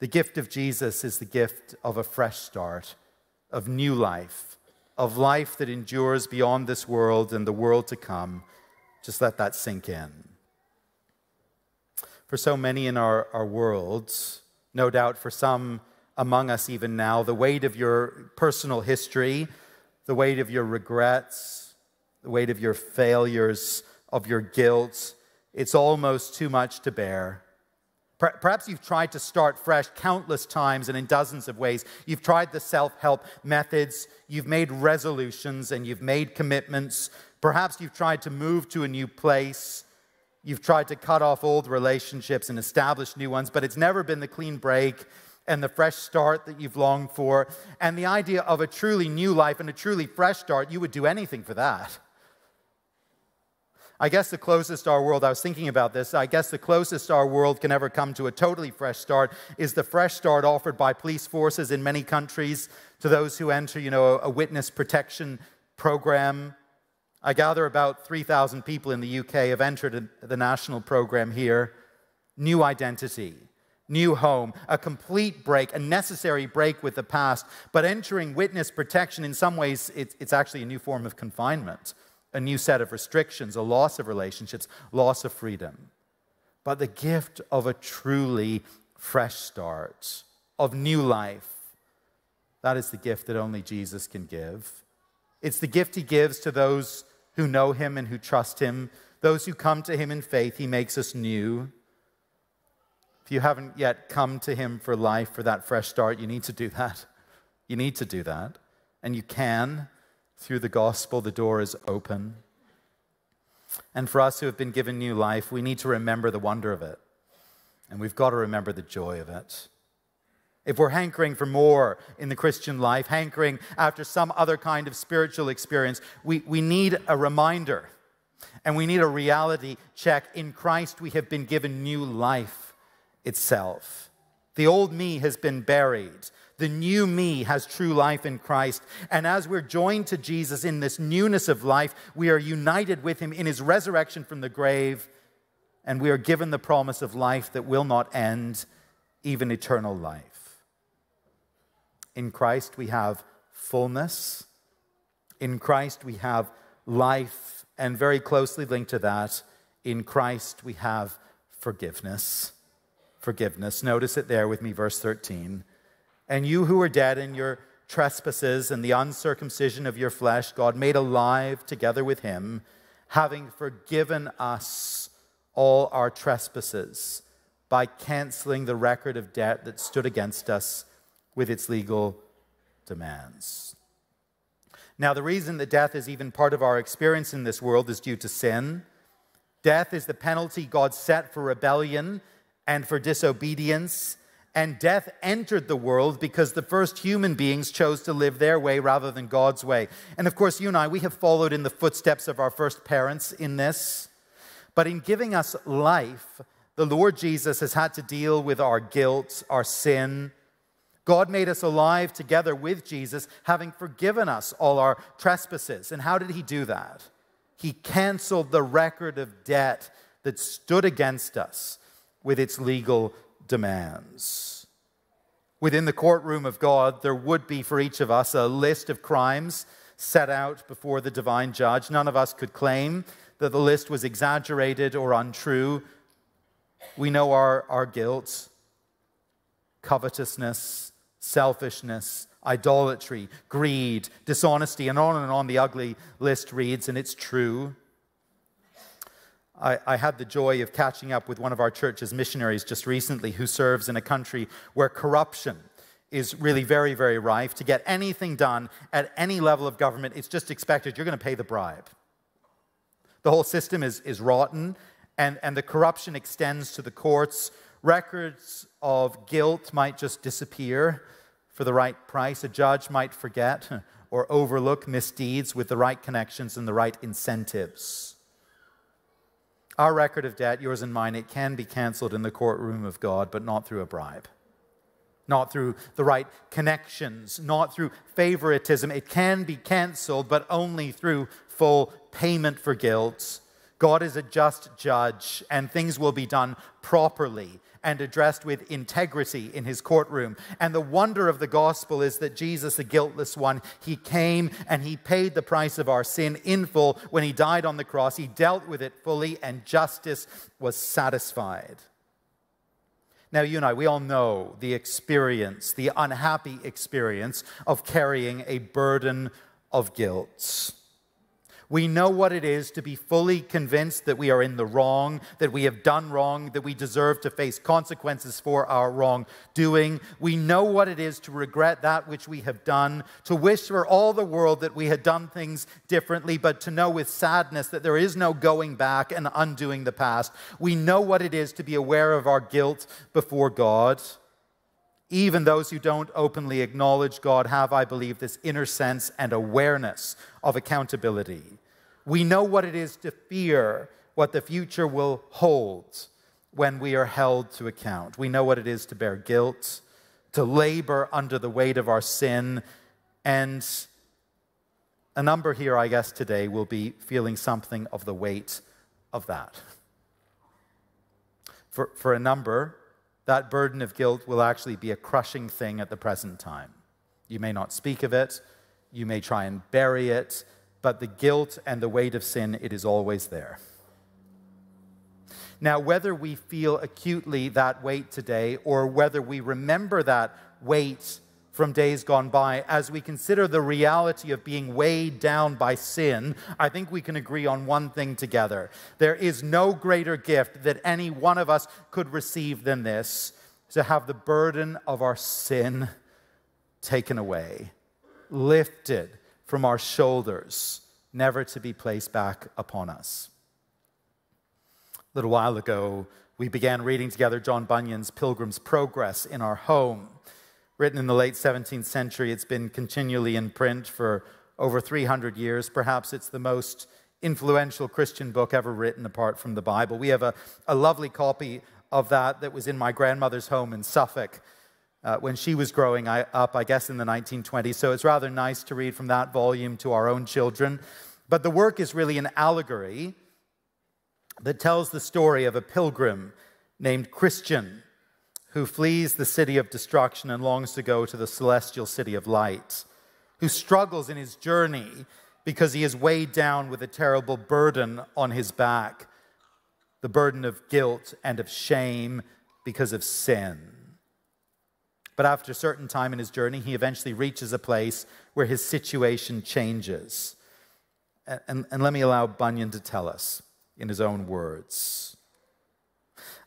The gift of Jesus is the gift of a fresh start, of new life, of life that endures beyond this world and the world to come. Just let that sink in. For so many in our, our world, no doubt for some among us even now, the weight of your personal history, the weight of your regrets, the weight of your failures, of your guilt, it's almost too much to bear. Perhaps you've tried to start fresh countless times and in dozens of ways. You've tried the self-help methods. You've made resolutions and you've made commitments. Perhaps you've tried to move to a new place. You've tried to cut off old relationships and establish new ones, but it's never been the clean break and the fresh start that you've longed for. And the idea of a truly new life and a truly fresh start, you would do anything for that. I guess the closest our world, I was thinking about this, I guess the closest our world can ever come to a totally fresh start is the fresh start offered by police forces in many countries to those who enter, you know, a witness protection program. I gather about three thousand people in the U K have entered the national program here. New identity, new home, a complete break, a necessary break with the past. But entering witness protection, in some ways, it's, it's actually a new form of confinement. A new set of restrictions, a loss of relationships, loss of freedom. But the gift of a truly fresh start, of new life, that is the gift that only Jesus can give. It's the gift he gives to those who know him and who trust him. Those who come to him in faith, he makes us new. If you haven't yet come to him for life, for that fresh start, you need to do that. You need to do that. And you can. Through the gospel, the door is open. And for us who have been given new life, we need to remember the wonder of it. And we've got to remember the joy of it. If we're hankering for more in the Christian life, hankering after some other kind of spiritual experience, we, we need a reminder. And we need a reality check. In Christ, we have been given new life itself. The old me has been buried. The new me has true life in Christ. And as we're joined to Jesus in this newness of life, we are united with him in his resurrection from the grave, and we are given the promise of life that will not end, even eternal life. In Christ, we have fullness. In Christ, we have life. And very closely linked to that, in Christ, we have forgiveness. Forgiveness. Notice it there with me, verse thirteen. And you who were dead in your trespasses and the uncircumcision of your flesh, God made alive together with him, having forgiven us all our trespasses by canceling the record of debt that stood against us with its legal demands. Now, the reason that death is even part of our experience in this world is due to sin. Death is the penalty God set for rebellion and for disobedience. And death entered the world because the first human beings chose to live their way rather than God's way. And of course, you and I, we have followed in the footsteps of our first parents in this. But in giving us life, the Lord Jesus has had to deal with our guilt, our sin. God made us alive together with Jesus, having forgiven us all our trespasses. And how did he do that? He canceled the record of debt that stood against us with its legal demands. Within the courtroom of God, there would be for each of us a list of crimes set out before the divine judge. None of us could claim that the list was exaggerated or untrue. We know our, our guilt, covetousness, selfishness, idolatry, greed, dishonesty, and on and on the ugly list reads, and it's true. I, I had the joy of catching up with one of our church's missionaries just recently who serves in a country where corruption is really very, very rife. To get anything done at any level of government, it's just expected you're going to pay the bribe. The whole system is, is rotten, and, and the corruption extends to the courts. Records of guilt might just disappear for the right price. A judge might forget or overlook misdeeds with the right connections and the right incentives. Our record of debt, yours and mine, it can be canceled in the courtroom of God, but not through a bribe, not through the right connections, not through favoritism. It can be canceled, but only through full payment for guilt. God is a just judge, and things will be done properly and addressed with integrity in his courtroom. And the wonder of the gospel is that Jesus, the guiltless one, he came and he paid the price of our sin in full. When he died on the cross, he dealt with it fully, and justice was satisfied. Now, you and I, we all know the experience, the unhappy experience of carrying a burden of guilt. We know what it is to be fully convinced that we are in the wrong, that we have done wrong, that we deserve to face consequences for our wrongdoing. We know what it is to regret that which we have done, to wish for all the world that we had done things differently, but to know with sadness that there is no going back and undoing the past. We know what it is to be aware of our guilt before God. Even those who don't openly acknowledge God have, I believe, this inner sense and awareness of accountability. We know what it is to fear what the future will hold when we are held to account. We know what it is to bear guilt, to labor under the weight of our sin. And a number here, I guess, today will be feeling something of the weight of that. For, for a number, that burden of guilt will actually be a crushing thing at the present time. You may not speak of it, you may try and bury it, but the guilt and the weight of sin, it is always there. Now, whether we feel acutely that weight today or whether we remember that weight from days gone by, as we consider the reality of being weighed down by sin, I think we can agree on one thing together. There is no greater gift that any one of us could receive than this, to have the burden of our sin taken away, lifted from our shoulders, never to be placed back upon us. A little while ago, we began reading together John Bunyan's Pilgrim's Progress in our home. Written in the late seventeenth century, it's been continually in print for over three hundred years. Perhaps it's the most influential Christian book ever written apart from the Bible. We have a, a lovely copy of that that was in my grandmother's home in Suffolk uh, when she was growing up, I guess in the nineteen twenties. So it's rather nice to read from that volume to our own children. But the work is really an allegory that tells the story of a pilgrim named Christian, who flees the city of destruction and longs to go to the celestial city of light, who struggles in his journey because he is weighed down with a terrible burden on his back, the burden of guilt and of shame because of sin. But after a certain time in his journey, he eventually reaches a place where his situation changes. And, and, and let me allow Bunyan to tell us in his own words.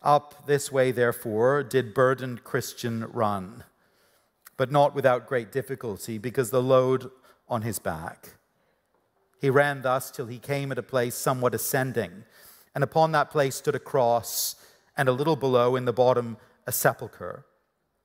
Up this way, therefore, did burdened Christian run, but not without great difficulty, because the load on his back. He ran thus till he came at a place somewhat ascending, and upon that place stood a cross, and a little below in the bottom a sepulchre.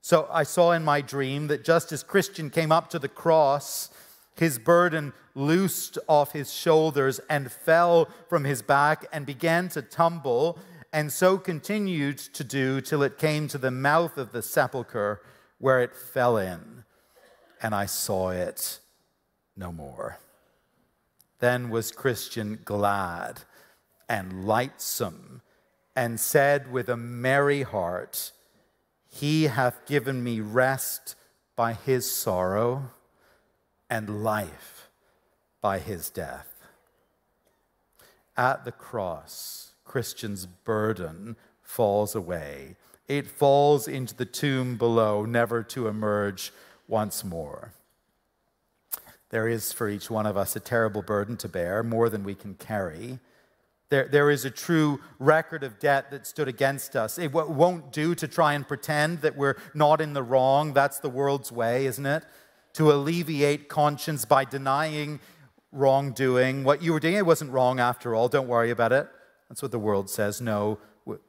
So I saw in my dream that just as Christian came up to the cross, his burden loosed off his shoulders and fell from his back and began to tumble, and so continued to do till it came to the mouth of the sepulchre, where it fell in, and I saw it no more. Then was Christian glad and lightsome, and said with a merry heart, He hath given me rest by his sorrow, and life by his death. At the cross, Christian's burden falls away. It falls into the tomb below, never to emerge once more. There is for each one of us a terrible burden to bear, more than we can carry. There, there is a true record of debt that stood against us. It won't do to try and pretend that we're not in the wrong. That's the world's way, isn't it? To alleviate conscience by denying wrongdoing. What you were doing, it wasn't wrong after all. Don't worry about it. That's what the world says. No,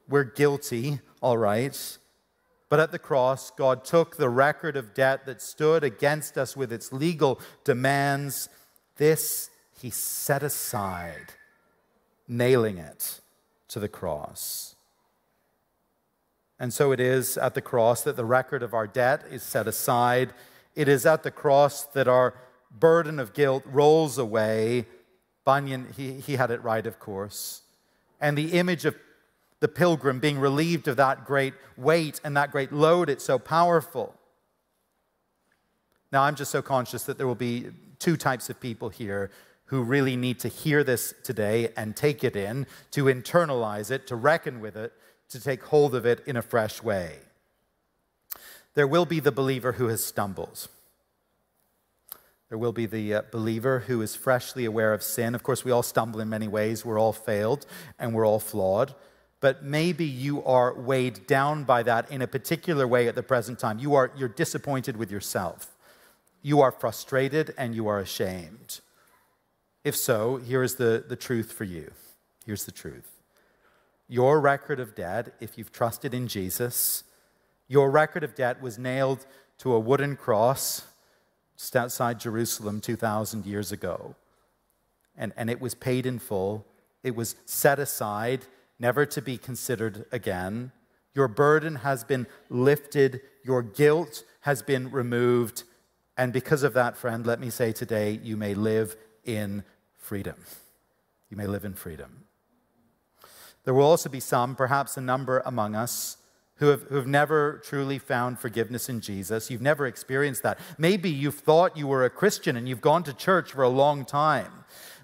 we're guilty, all right. But at the cross, God took the record of debt that stood against us with its legal demands. This he set aside, nailing it to the cross. And so it is at the cross that the record of our debt is set aside. It is at the cross that our burden of guilt rolls away. Bunyan, he, he had it right, of course. And the image of the pilgrim being relieved of that great weight and that great load, it's so powerful. Now, I'm just so conscious that there will be two types of people here who really need to hear this today and take it in, to internalize it, to reckon with it, to take hold of it in a fresh way. There will be the believer who has stumbled. There will be the uh, believer who is freshly aware of sin. Of course, we all stumble in many ways. We're all failed and we're all flawed. But maybe you are weighed down by that in a particular way at the present time. You are, you're disappointed with yourself. You are frustrated and you are ashamed. If so, here is the, the truth for you. Here's the truth. Your record of debt, if you've trusted in Jesus, your record of debt was nailed to a wooden cross just outside Jerusalem two thousand years ago. And, and it was paid in full. It was set aside, never to be considered again. Your burden has been lifted. Your guilt has been removed. And because of that, friend, let me say today, you may live in freedom. You may live in freedom. There will also be some, perhaps a number among us, who have, who have never truly found forgiveness in Jesus. You've never experienced that. Maybe you've thought you were a Christian and you've gone to church for a long time,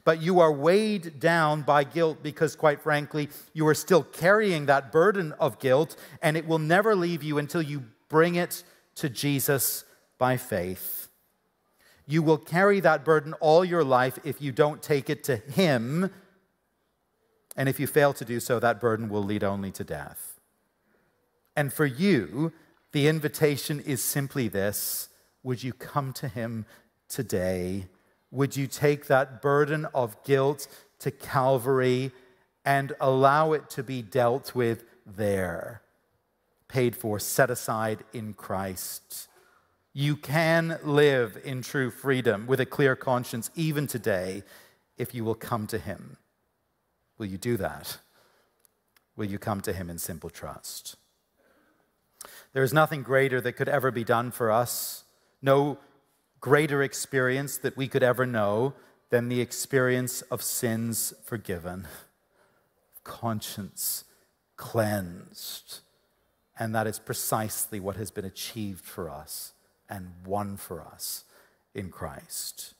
but you are weighed down by guilt because, quite frankly, you are still carrying that burden of guilt, and it will never leave you until you bring it to Jesus by faith. You will carry that burden all your life if you don't take it to him. And if you fail to do so, that burden will lead only to death. And for you, the invitation is simply this. Would you come to him today? Would you take that burden of guilt to Calvary and allow it to be dealt with there? Paid for, set aside in Christ. You can live in true freedom with a clear conscience even today if you will come to him. Will you do that? Will you come to him in simple trust? There is nothing greater that could ever be done for us, no greater experience that we could ever know than the experience of sins forgiven, conscience cleansed. And that is precisely what has been achieved for us and won for us in Christ.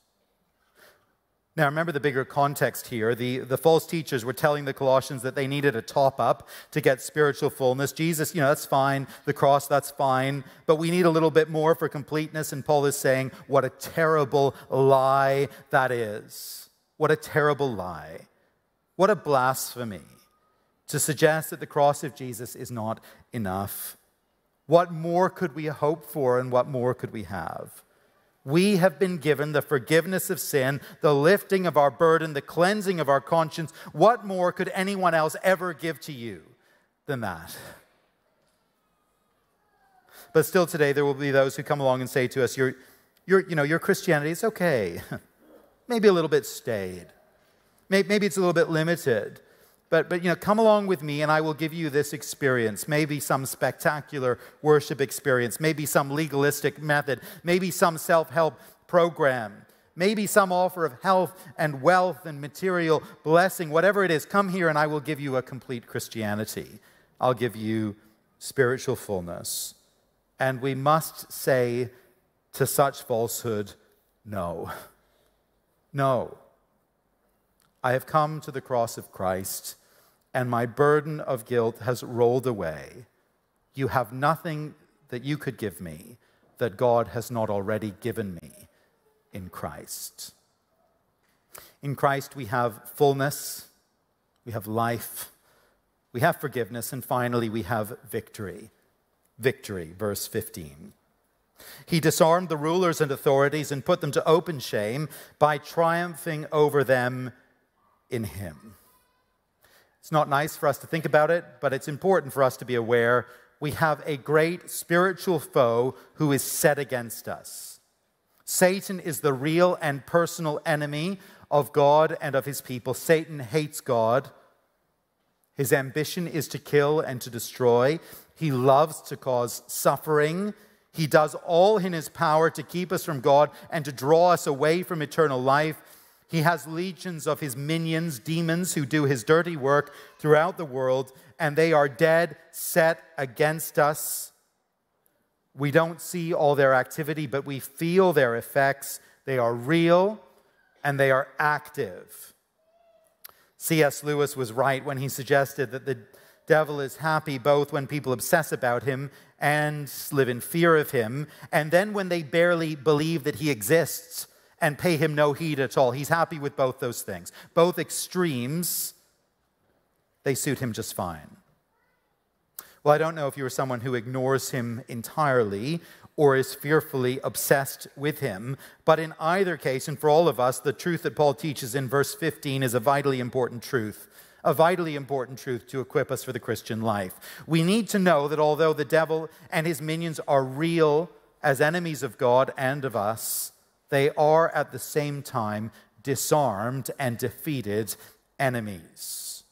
Now, remember the bigger context here. The, the false teachers were telling the Colossians that they needed a top-up to get spiritual fullness. Jesus, you know, that's fine. The cross, that's fine. But we need a little bit more for completeness. And Paul is saying, what a terrible lie that is. What a terrible lie. What a blasphemy. to suggest that the cross of Jesus is not enough. What more could we hope for, and what more could we have? We have been given the forgiveness of sin, the lifting of our burden, the cleansing of our conscience. What more could anyone else ever give to you than that? But still today, there will be those who come along and say to us, your, your, you know, your Christianity is okay. Maybe a little bit staid. Maybe it's a little bit limited. But, but, you know, come along with me and I will give you this experience. Maybe some spectacular worship experience. Maybe some legalistic method. Maybe some self-help program. Maybe some offer of health and wealth and material blessing. Whatever it is, come here and I will give you a complete Christianity. I'll give you spiritual fullness. And we must say to such falsehood, no. No. I have come to the cross of Christ, and my burden of guilt has rolled away. You have nothing that you could give me that God has not already given me in Christ. In Christ, we have fullness, we have life, we have forgiveness, and finally, we have victory. Victory, verse fifteen. He disarmed the rulers and authorities and put them to open shame by triumphing over them in him. It's not nice for us to think about it, but it's important for us to be aware. We have a great spiritual foe who is set against us. Satan is the real and personal enemy of God and of his people. Satan hates God. His ambition is to kill and to destroy. He loves to cause suffering. He does all in his power to keep us from God and to draw us away from eternal life. He has legions of his minions, demons, who do his dirty work throughout the world, and they are dead set against us. We don't see all their activity, but we feel their effects. They are real, and they are active. C S Lewis was right when he suggested that the devil is happy both when people obsess about him and live in fear of him, and then when they barely believe that he exists and pay him no heed at all. He's happy with both those things. Both extremes, they suit him just fine. Well, I don't know if you are someone who ignores him entirely or is fearfully obsessed with him, but in either case, and for all of us, the truth that Paul teaches in verse fifteen is a vitally important truth, a vitally important truth to equip us for the Christian life. We need to know that although the devil and his minions are real as enemies of God and of us, they are at the same time disarmed and defeated enemies.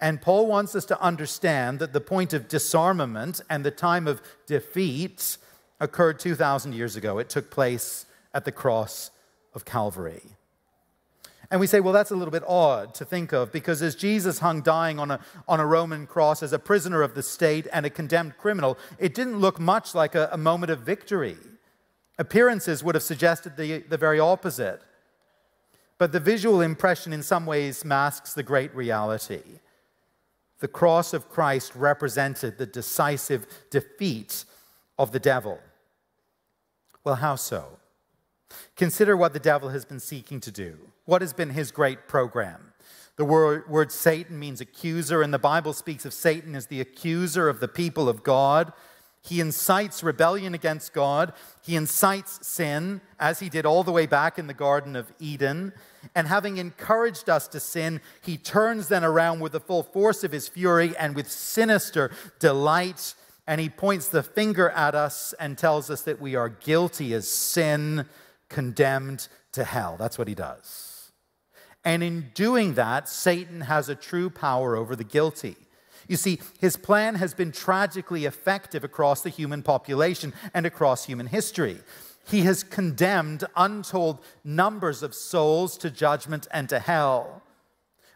And Paul wants us to understand that the point of disarmament and the time of defeat occurred two thousand years ago. It took place at the cross of Calvary. And we say, well, that's a little bit odd to think of, because as Jesus hung dying on a, on a Roman cross as a prisoner of the state and a condemned criminal, it didn't look much like a, a moment of victory. Appearances would have suggested the, the very opposite. But the visual impression in some ways masks the great reality. The cross of Christ represented the decisive defeat of the devil. Well, how so? Consider what the devil has been seeking to do. What has been his great program? The word, word Satan means accuser, and the Bible speaks of Satan as the accuser of the people of God. He incites rebellion against God. He incites sin, as he did all the way back in the Garden of Eden. And having encouraged us to sin, he turns then around with the full force of his fury and with sinister delight. And he points the finger at us and tells us that we are guilty as sin, condemned to hell. That's what he does. And in doing that, Satan has a true power over the guilty. You see, his plan has been tragically effective across the human population and across human history. He has condemned untold numbers of souls to judgment and to hell.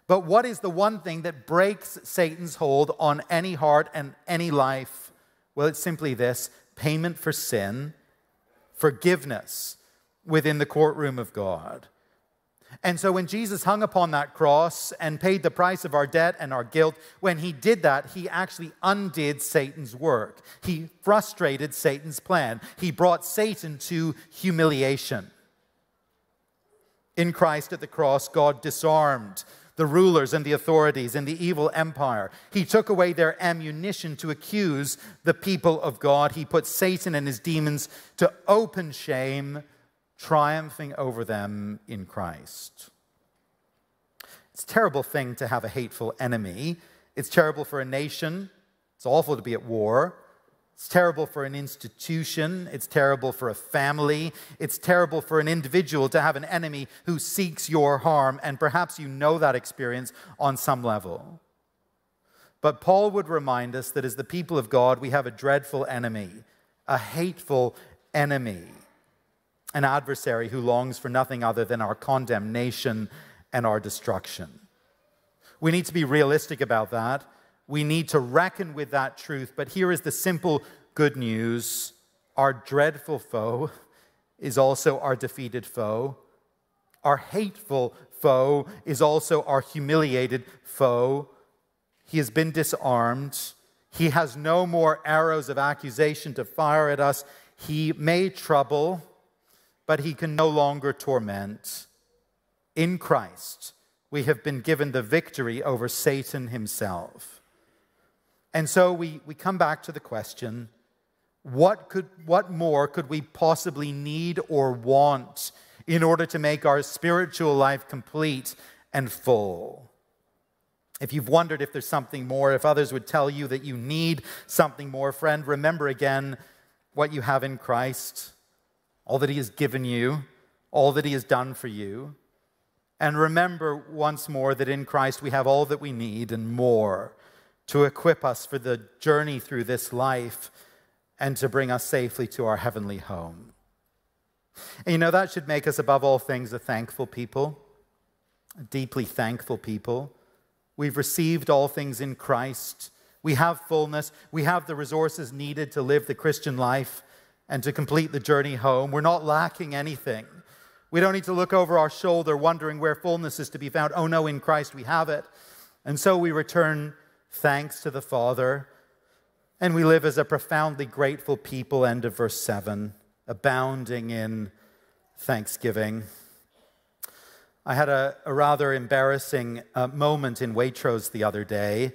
But what is the one thing that breaks Satan's hold on any heart and any life? Well, it's simply this: payment for sin, forgiveness within the courtroom of God. And so when Jesus hung upon that cross and paid the price of our debt and our guilt, when he did that, he actually undid Satan's work. He frustrated Satan's plan. He brought Satan to humiliation. In Christ at the cross, God disarmed the rulers and the authorities and the evil empire. He took away their ammunition to accuse the people of God. He put Satan and his demons to open shame, triumphing over them in Christ. It's a terrible thing to have a hateful enemy. It's terrible for a nation. It's awful to be at war. It's terrible for an institution. It's terrible for a family. It's terrible for an individual to have an enemy who seeks your harm, and perhaps you know that experience on some level. But Paul would remind us that as the people of God, we have a dreadful enemy, a hateful enemy, an adversary who longs for nothing other than our condemnation and our destruction. We need to be realistic about that. We need to reckon with that truth, but here is the simple good news. Our dreadful foe is also our defeated foe. Our hateful foe is also our humiliated foe. He has been disarmed. He has no more arrows of accusation to fire at us. He may trouble, but he can no longer torment. In Christ, we have been given the victory over Satan himself. And so we, we come back to the question, what, could, what more could we possibly need or want in order to make our spiritual life complete and full? If you've wondered if there's something more, if others would tell you that you need something more, friend, remember again what you have in Christ, all that he has given you, all that he has done for you. And remember once more that in Christ we have all that we need and more, to equip us for the journey through this life and to bring us safely to our heavenly home. And you know, that should make us above all things a thankful people, a deeply thankful people. We've received all things in Christ. We have fullness. We have the resources needed to live the Christian life and to complete the journey home. We're not lacking anything. We don't need to look over our shoulder wondering where fullness is to be found. Oh no, in Christ we have it. And so we return thanks to the Father, and we live as a profoundly grateful people. End of verse seven, abounding in thanksgiving. I had a, a rather embarrassing uh, moment in Waitrose the other day.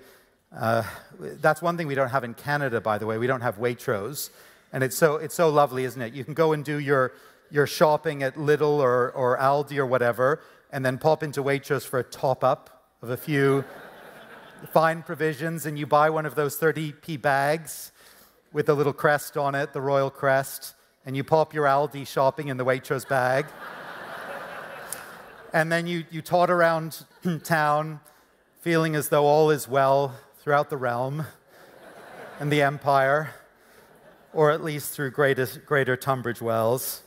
Uh, that's one thing we don't have in Canada, by the way. We don't have Waitrose, and it's so it's so lovely, isn't it? You can go and do your your shopping at Lidl or or Aldi or whatever, and then pop into Waitrose for a top up of a few fine provisions, and you buy one of those thirty p bags with a little crest on it, the royal crest, and you pop your Aldi shopping in the Waitrose bag. And then you, you tot around town, feeling as though all is well throughout the realm and the empire, or at least through greater, greater Tunbridge Wells.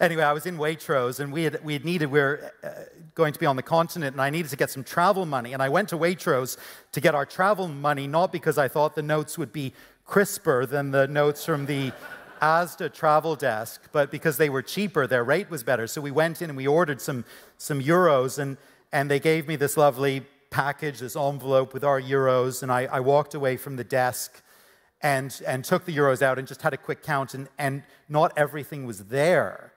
Anyway, I was in Waitrose, and we had, we had needed, we were uh, going to be on the continent, and I needed to get some travel money. And I went to Waitrose to get our travel money, not because I thought the notes would be crisper than the notes from the Asda travel desk, but because they were cheaper, their rate was better. So we went in and we ordered some, some euros, and, and they gave me this lovely package, this envelope with our euros, and I, I walked away from the desk and, and took the euros out and just had a quick count, and, and not everything was there.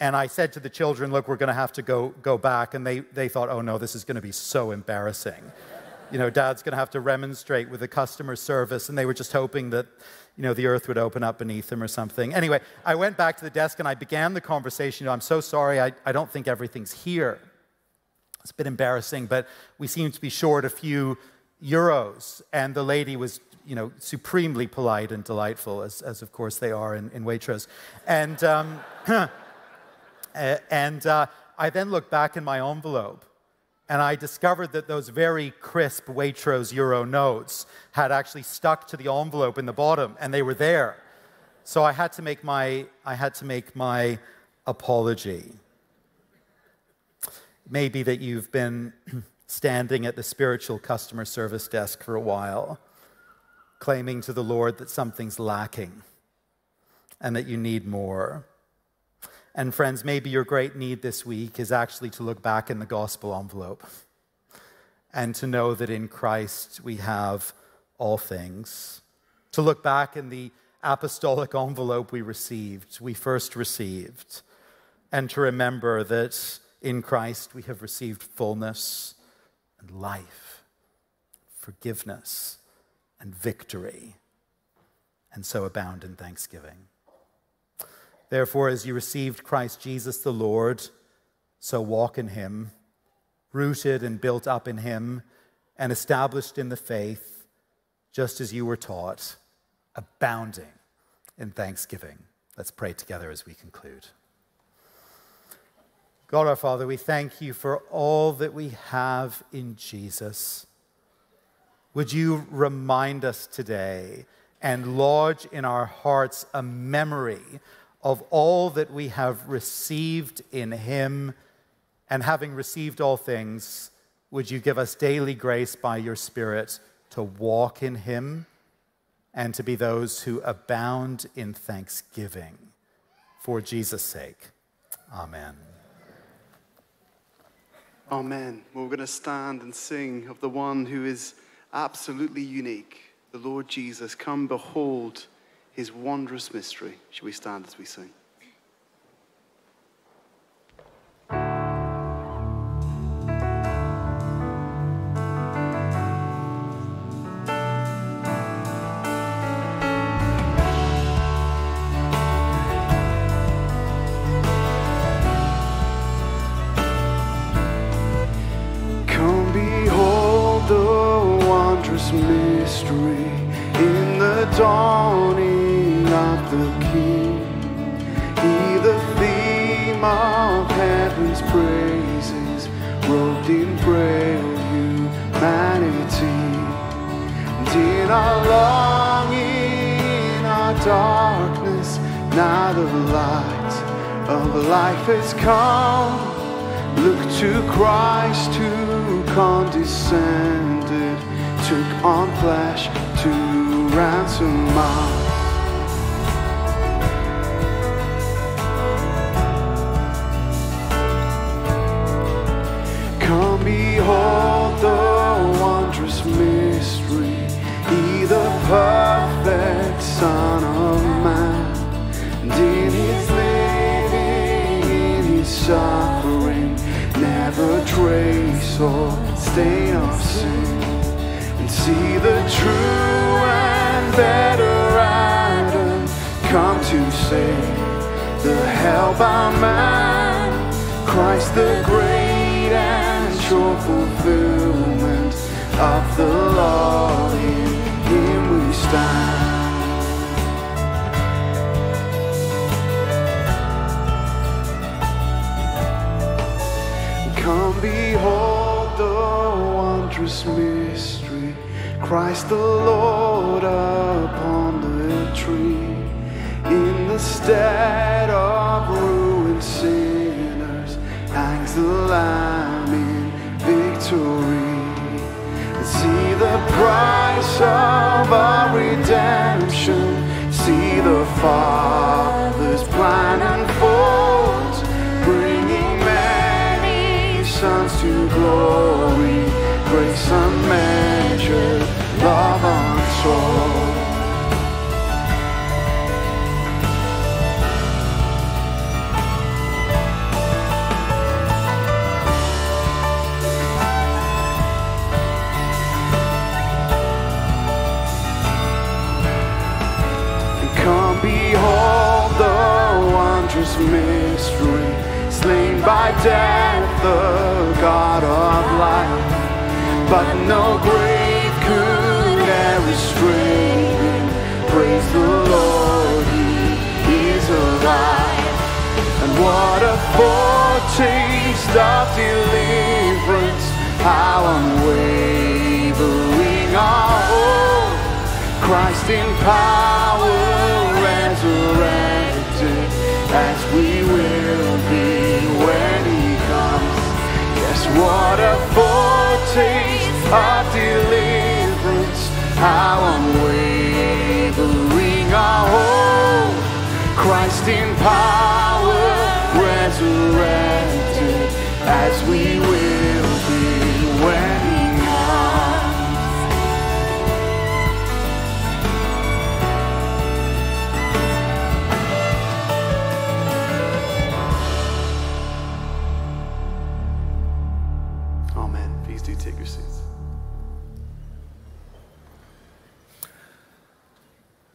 And I said to the children, look, we're going to have to go, go back. And they, they thought, oh, no, this is going to be so embarrassing. You know, Dad's going to have to remonstrate with the customer service. And they were just hoping that, you know, the earth would open up beneath them or something. Anyway, I went back to the desk and I began the conversation. You know, I'm so sorry. I, I don't think everything's here. It's a bit embarrassing, but we seem to be short a few euros. And the lady was, you know, supremely polite and delightful, as, as of course they are in, in Waitrose. And Um, Uh, and uh, I then looked back in my envelope, and I discovered that those very crisp Waitrose euro notes had actually stuck to the envelope in the bottom, and they were there. So I had to make my, I had to make my apology. Maybe that you've been standing at the spiritual customer service desk for a while, claiming to the Lord that something's lacking and that you need more. And friends, maybe your great need this week is actually to look back in the gospel envelope and to know that in Christ we have all things. To look back in the apostolic envelope we received, we first received, and to remember that In Christ, we have received fullness and life, forgiveness and victory, and so abound in thanksgiving. Therefore, as you received Christ Jesus the Lord, so walk in him, rooted and built up in him, and established in the faith, just as you were taught, abounding in thanksgiving. Let's pray together as we conclude. God our Father, we thank you for all that we have in Jesus. Would you remind us today and lodge in our hearts a memory of all that we have received in him, and having received all things, would you give us daily grace by your Spirit to walk in him and to be those who abound in thanksgiving. For Jesus' sake, amen. Amen. Well, we're going to stand and sing of the one who is absolutely unique, the Lord Jesus. Come, behold his wondrous mystery. Shall we stand as we sing?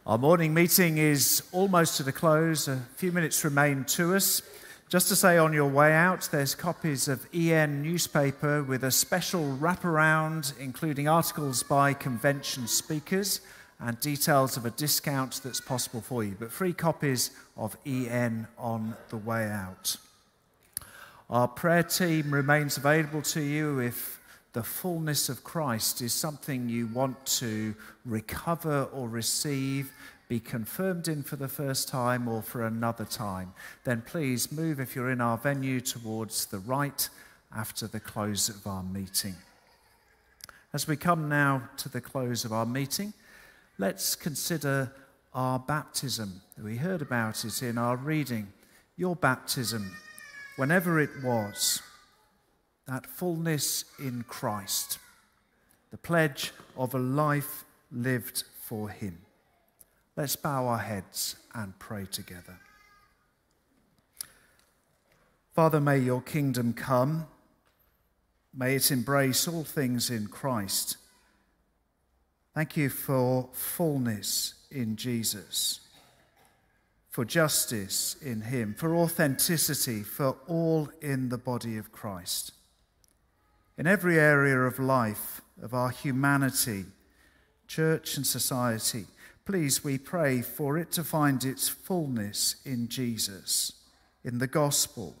Our morning meeting is almost to the close. A few minutes remain to us. Just to say, on your way out, there's copies of E N newspaper with a special wraparound, including articles by convention speakers and details of a discount that's possible for you. But free copies of E N on the way out. Our prayer team remains available to you if the fullness of Christ is something you want to recover or receive, be confirmed in for the first time or for another time. Then please move, if you're in our venue, towards the right after the close of our meeting. As we come now to the close of our meeting, let's consider our baptism. We heard about it in our reading. Your baptism, whenever it was, that fullness in Christ, the pledge of a life lived for him. Let's bow our heads and pray together. Father, may your kingdom come. May it embrace all things in Christ. Thank you for fullness in Jesus, for justice in him, for authenticity, for all in the body of Christ. In every area of life, of our humanity, church and society, please, we pray for it to find its fullness in Jesus, in the gospel,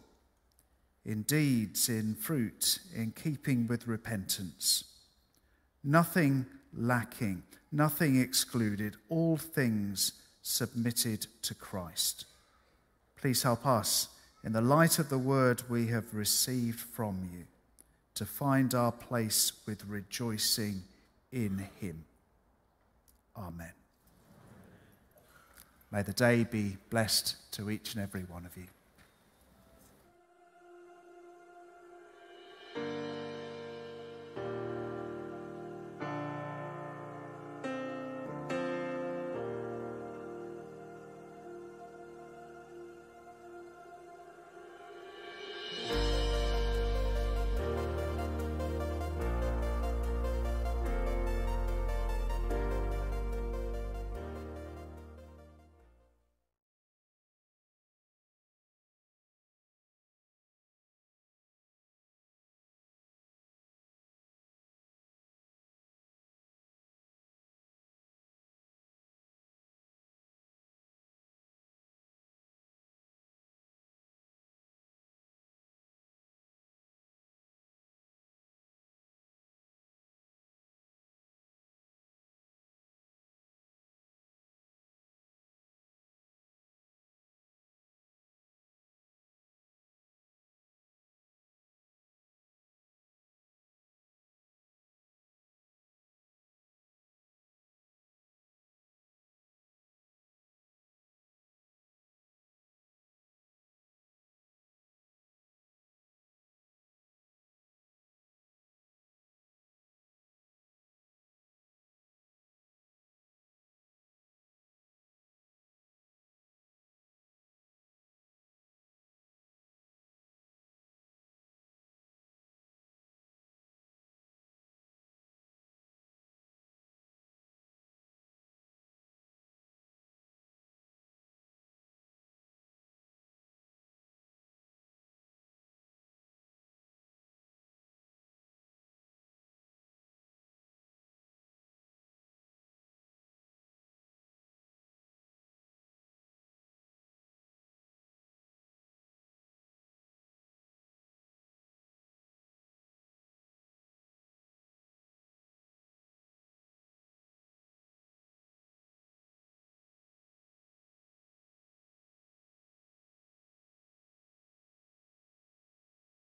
in deeds, in fruit, in keeping with repentance. Nothing lacking, nothing excluded, all things submitted to Christ. Please help us, in the light of the word we have received from you, to find our place with rejoicing in him. Amen. May the day be blessed to each and every one of you.